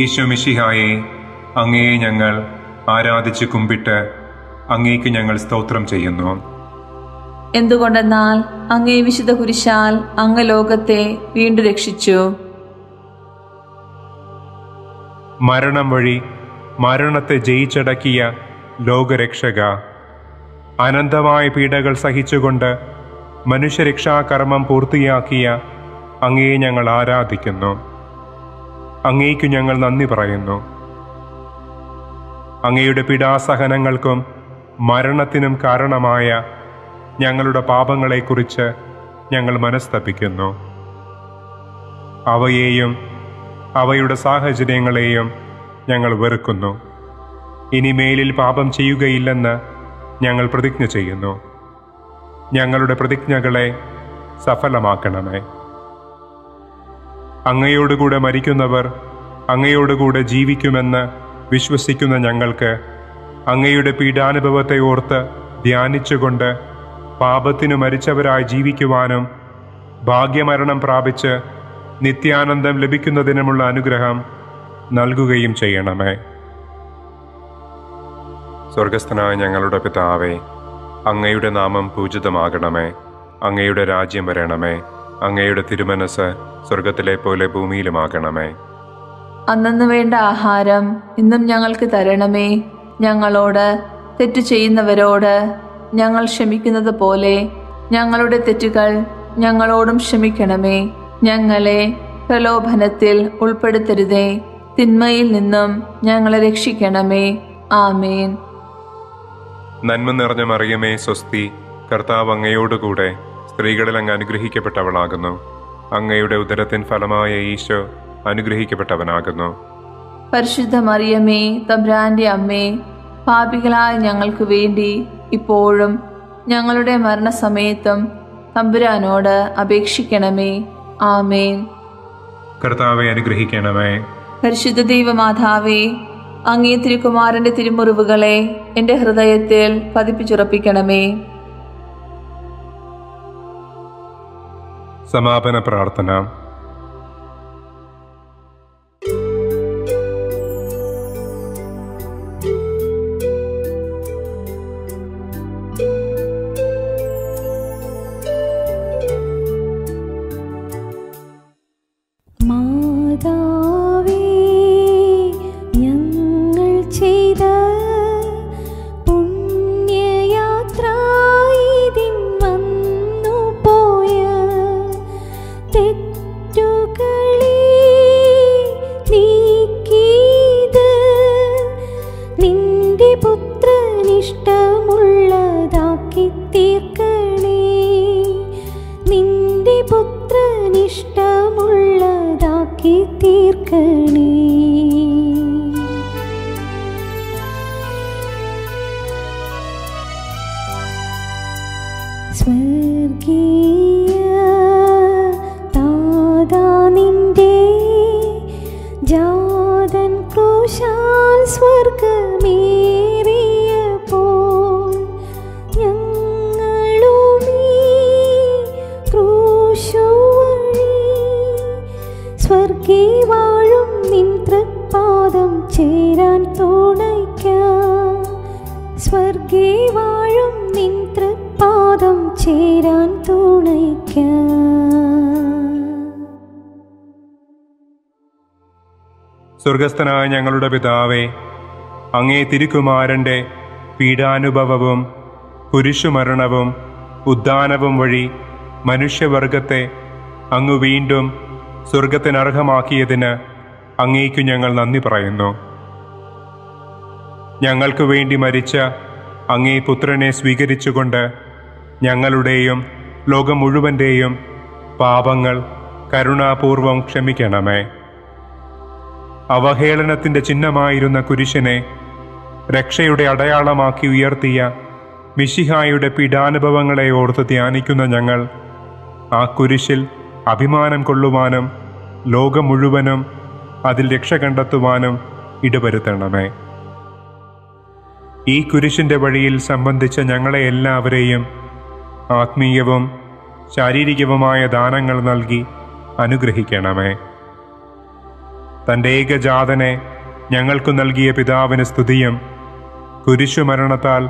ഈശോ മിശിഹായെ, അങ്ങയെ ഞങ്ങൾ ആരാധിച്ച് കുമ്പിട്ട് അങ്ങേക്ക് ഞങ്ങൾ സ്തോത്രം ചെയ്യുന്നു. എന്തുകൊണ്ടെന്നാൽ അങ്ങേ വിശുദ്ധ കുരിശാൽ അങ്ങ് ലോകത്തെ വീണ്ടും രക്ഷിച്ചു. മരണം വഴി മരണത്തെ ജയിച്ചടക്കിയ ലോകരക്ഷക, അനന്തമായ പീഡകൾ സഹിച്ചുകൊണ്ട് മനുഷ്യരക്ഷാകർമ്മം പൂർത്തിയാക്കിയ അങ്ങയെ ഞങ്ങൾ ആരാധിക്കുന്നു. അങ്ങേക്കു ഞങ്ങൾ നന്ദി പറയുന്നു. അങ്ങയുടെ പീഡാസഹനങ്ങൾക്കും മരണത്തിനും കാരണമായ ഞങ്ങളുടെ പാപങ്ങളെക്കുറിച്ച് ഞങ്ങൾ മനസ്തപിക്കുന്നു. അവയെയും അവയുടെ സാഹചര്യങ്ങളെയും ഞങ്ങൾ വെറുക്കുന്നു. ഇനിമേലിൽ പാപം ചെയ്യുകയില്ലെന്ന് ഞങ്ങൾ പ്രതിജ്ഞ ചെയ്യുന്നു. ഞങ്ങളുടെ പ്രതിജ്ഞകളെ സഫലമാക്കണമേ. അങ്ങയോടുകൂടെ മരിക്കുന്നവർ അങ്ങയോടുകൂടെ ജീവിക്കുമെന്ന് വിശ്വസിക്കുന്ന ഞങ്ങൾക്ക് അങ്ങയുടെ പീഡാനുഭവത്തെ ഓർത്ത് ധ്യാനിച്ചുകൊണ്ട് പാപത്തിനു മരിച്ചവരായി ജീവിക്കുവാനും ഭാഗ്യമരണം പ്രാപിച്ച് നിത്യാനന്ദം ലഭിക്കുന്നതിനുമുള്ള അനുഗ്രഹം നൽകുകയും ചെയ്യണമേ. സ്വർഗസ്ഥനായ ഞങ്ങളുടെ പിതാവേ, അങ്ങയുടെ നാമം പൂജിതമാകണമേ. അങ്ങയുടെ രാജ്യം വരണമേ. അങ്ങയുടെ തിരുമനസ് സ്വർഗത്തിലെ പോലെ ഭൂമിയിലുമാകണമേ. അന്നു വേണ്ട ആഹാരം ഇന്നും ഞങ്ങൾക്ക് തരണമേ. ഞങ്ങളോട് തെറ്റ് ചെയ്യുന്നവരോട് ഞങ്ങൾ ക്ഷമിക്കുന്നത് പോലെ ഞങ്ങളുടെ തെറ്റുകൾ ഞങ്ങളോടും ക്ഷമിക്കണമേ. ഞങ്ങളെ പ്രലോഭനത്തിൽ ഉൾപ്പെടുത്തരുതേ, തിന്മയിൽ നിന്നും ഞങ്ങളെ രക്ഷിക്കണമേ. ആമേൻ. നന്മ നിറഞ്ഞ മറിയമേ സ്വസ്തി, കർത്താവ് അങ്ങയോടുകൂടെ സ്ത്രീകളിൽ അങ്ങ് അനുഗ്രഹിക്കപ്പെട്ടവളാകുന്നു. അങ്ങയുടെ ഉദരത്തിൻ ഫലമായ ഈശോ അനുഗ്രഹിക്കപ്പെട്ടവനാകുന്നു. പരിശുദ്ധ മറിയമേ തമ്പുരാന്റെ അമ്മേ, പാപികളായ ഞങ്ങൾക്ക് വേണ്ടി ഇപ്പോഴും ഞങ്ങളുടെ മരണസമയത്തും തമ്പുരാനോട് അപേക്ഷിക്കണമേ. ആമേൻ. കർത്താവേ അനുഗ്രഹിക്കണമേ. പരിശുദ്ധ ദൈവമാതാവേ, അങ്ങേ തിരുക്കുമാരന്റെ തിരുമുറിവുകളെ എൻ്റെ ഹൃദയത്തിൽ പതിപ്പിച്ചുറപ്പിക്കണമേ. സമാപന പ്രാർത്ഥന. സ്വർഗസ്ഥനായ ഞങ്ങളുടെ പിതാവേ, അങ്ങേ തിരുക്കുമാരൻ്റെ പീഡാനുഭവവും കുരിശുമരണവും ഉദ്ധാനവും വഴി മനുഷ്യവർഗത്തെ അങ്ങ് വീണ്ടും സ്വർഗത്തിനർഹമാക്കിയതിന് അങ്ങേക്കു ഞങ്ങൾ നന്ദി പറയുന്നു. ഞങ്ങൾക്ക് വേണ്ടി മരിച്ച അങ്ങേ പുത്രനെ സ്വീകരിച്ചുകൊണ്ട് ഞങ്ങളുടെയും ലോകം മുഴുവൻ്റെയും പാപങ്ങൾ കരുണാപൂർവം ക്ഷമിക്കണമേ. അവഹേളനത്തിൻ്റെ ചിഹ്നമായിരുന്ന കുരിശിനെ രക്ഷയുടെ അടയാളമാക്കി ഉയർത്തിയ മിശിഹായുടെ പീഡാനുഭവങ്ങളെ ഓർത്ത് ധ്യാനിക്കുന്ന ഞങ്ങൾ ആ കുരിശിൽ അഭിമാനം കൊള്ളുവാനും ലോകം മുഴുവനും അതിൽ രക്ഷ കണ്ടെത്തുവാനും ഇടവരുത്തണമേ. ഈ കുരിശിൻ്റെ വഴിയിൽ സംബന്ധിച്ച ഞങ്ങളെ എല്ലാവരെയും ആത്മീയവും ശാരീരികവുമായ ദാനങ്ങൾ നൽകി അനുഗ്രഹിക്കണമേ. തൻ്റെ ഏകജാതനെ ഞങ്ങൾക്കു നൽകിയ പിതാവിന് സ്തുതിയും കുരിശുമരണത്താൽ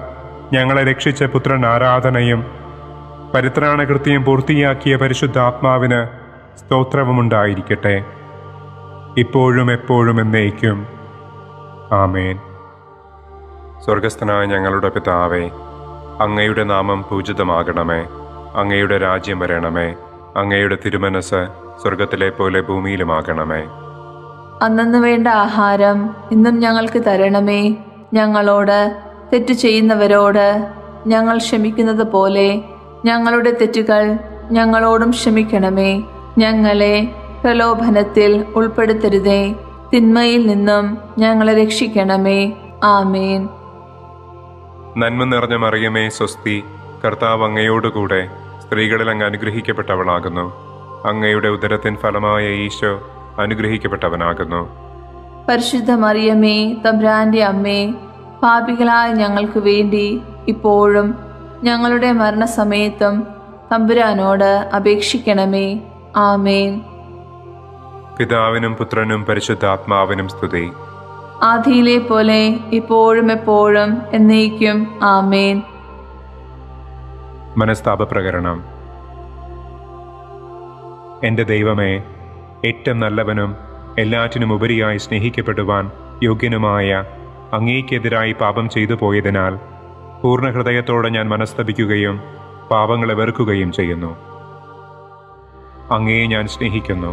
ഞങ്ങളെ രക്ഷിച്ച പുത്രൻ ആരാധനയും പരിത്രാണകൃത്യം പൂർത്തിയാക്കിയ പരിശുദ്ധാത്മാവിന് സ്തോത്രവുമുണ്ടായിരിക്കട്ടെ, ഇപ്പോഴും എപ്പോഴും എന്നേക്കും. ആമേൻ. സ്വർഗസ്ഥനായ ഞങ്ങളുടെ പിതാവേ, അങ്ങയുടെ നാമം പൂജിതമാകണമേ. അങ്ങയുടെ രാജ്യം വരണമേ. അങ്ങയുടെ തിരുമനസ് സ്വർഗത്തിലെ പോലെ ഭൂമിയിലുമാകണമേ. അന്നന്ന് വേണ്ട ആഹാരം ഇന്നും ഞങ്ങൾക്ക് തരണമേ. ഞങ്ങളോട് തെറ്റ് ചെയ്യുന്നവരോട് ഞങ്ങൾ ക്ഷമിക്കുന്നത് പോലെ ഞങ്ങളുടെ തെറ്റുകൾ ഞങ്ങളോടും ക്ഷമിക്കണമേ. ഞങ്ങളെ പ്രലോഭനത്തിൽ ഉൾപ്പെടുത്തരുതേ, തിന്മയിൽ നിന്നും ഞങ്ങളെ രക്ഷിക്കണമേ. ആമേൻ. നന്മ നിറഞ്ഞ മറിയമേ സ്വസ്തി, കർത്താവ് അങ്ങയോടുകൂടെ സ്ത്രീകളിൽ അങ്ങ് അനുഗ്രഹിക്കപ്പെട്ടവളാകുന്നു. അങ്ങയുടെ ഉദരത്തിൻ ഫലമായ ഈശോ അനുഗ്രഹിക്കപ്പെട്ടവനാകുന്നു. പരിശുദ്ധ മറിയമേ തമ്പുരാന്റെ അമ്മേ, പാപികളായ ഞങ്ങൾക്ക് വേണ്ടി ഇപ്പോഴും ഞങ്ങളുടെ മരണസമയത്തും തമ്പുരാനോട് അപേക്ഷിക്കണമേ. ആമേൻ. പിതാവിനും പുത്രനും പരിശുദ്ധാത്മാവിനും സ്തുതി. ആദിയിലെ പോലെ ഇപ്പോഴും എപ്പോഴും എന്നേക്കും. ആമേൻ. മനസ്താപ പ്രകരണം. എൻ്റെ ദൈവമേ, ഏറ്റവും നല്ലവനും എല്ലാറ്റിനും ഉപരിയായി സ്നേഹിക്കപ്പെടുവാൻ യോഗ്യനുമായ അങ്ങേക്കെതിരായി പാപം ചെയ്തു പോയതിനാൽ പൂർണ്ണ ഹൃദയത്തോടെ ഞാൻ മനസ്തപിക്കുകയും പാപങ്ങളെ വെറുക്കുകയും ചെയ്യുന്നു. അങ്ങയെ ഞാൻ സ്നേഹിക്കുന്നു.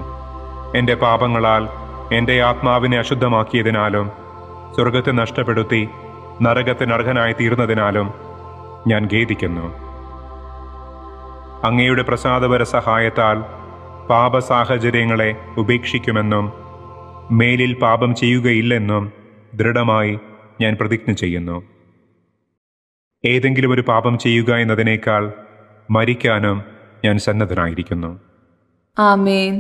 എൻ്റെ പാപങ്ങളാൽ എൻ്റെ ആത്മാവിനെ അശുദ്ധമാക്കിയതിനാലും സ്വർഗത്തെ നഷ്ടപ്പെടുത്തി നരകത്തിന് അർഹനായി തീർന്നതിനാലും ഞാൻ ഖേദിക്കുന്നു. അങ്ങയുടെ പ്രസാദപര സഹായത്താൽ പാപസാഹചര്യങ്ങളെ ഉപേക്ഷിക്കുമെന്നും മേലിൽ പാപം ചെയ്യുകയില്ലെന്നും ദൃഢമായി ഞാൻ പ്രതിജ്ഞ ചെയ്യുന്നു. ഏതെങ്കിലും ഒരു പാപം ചെയ്യുക എന്നതിനേക്കാൾ മരിക്കാനും ഞാൻ സന്നദ്ധനായിരിക്കുന്നു. ആമേൻ.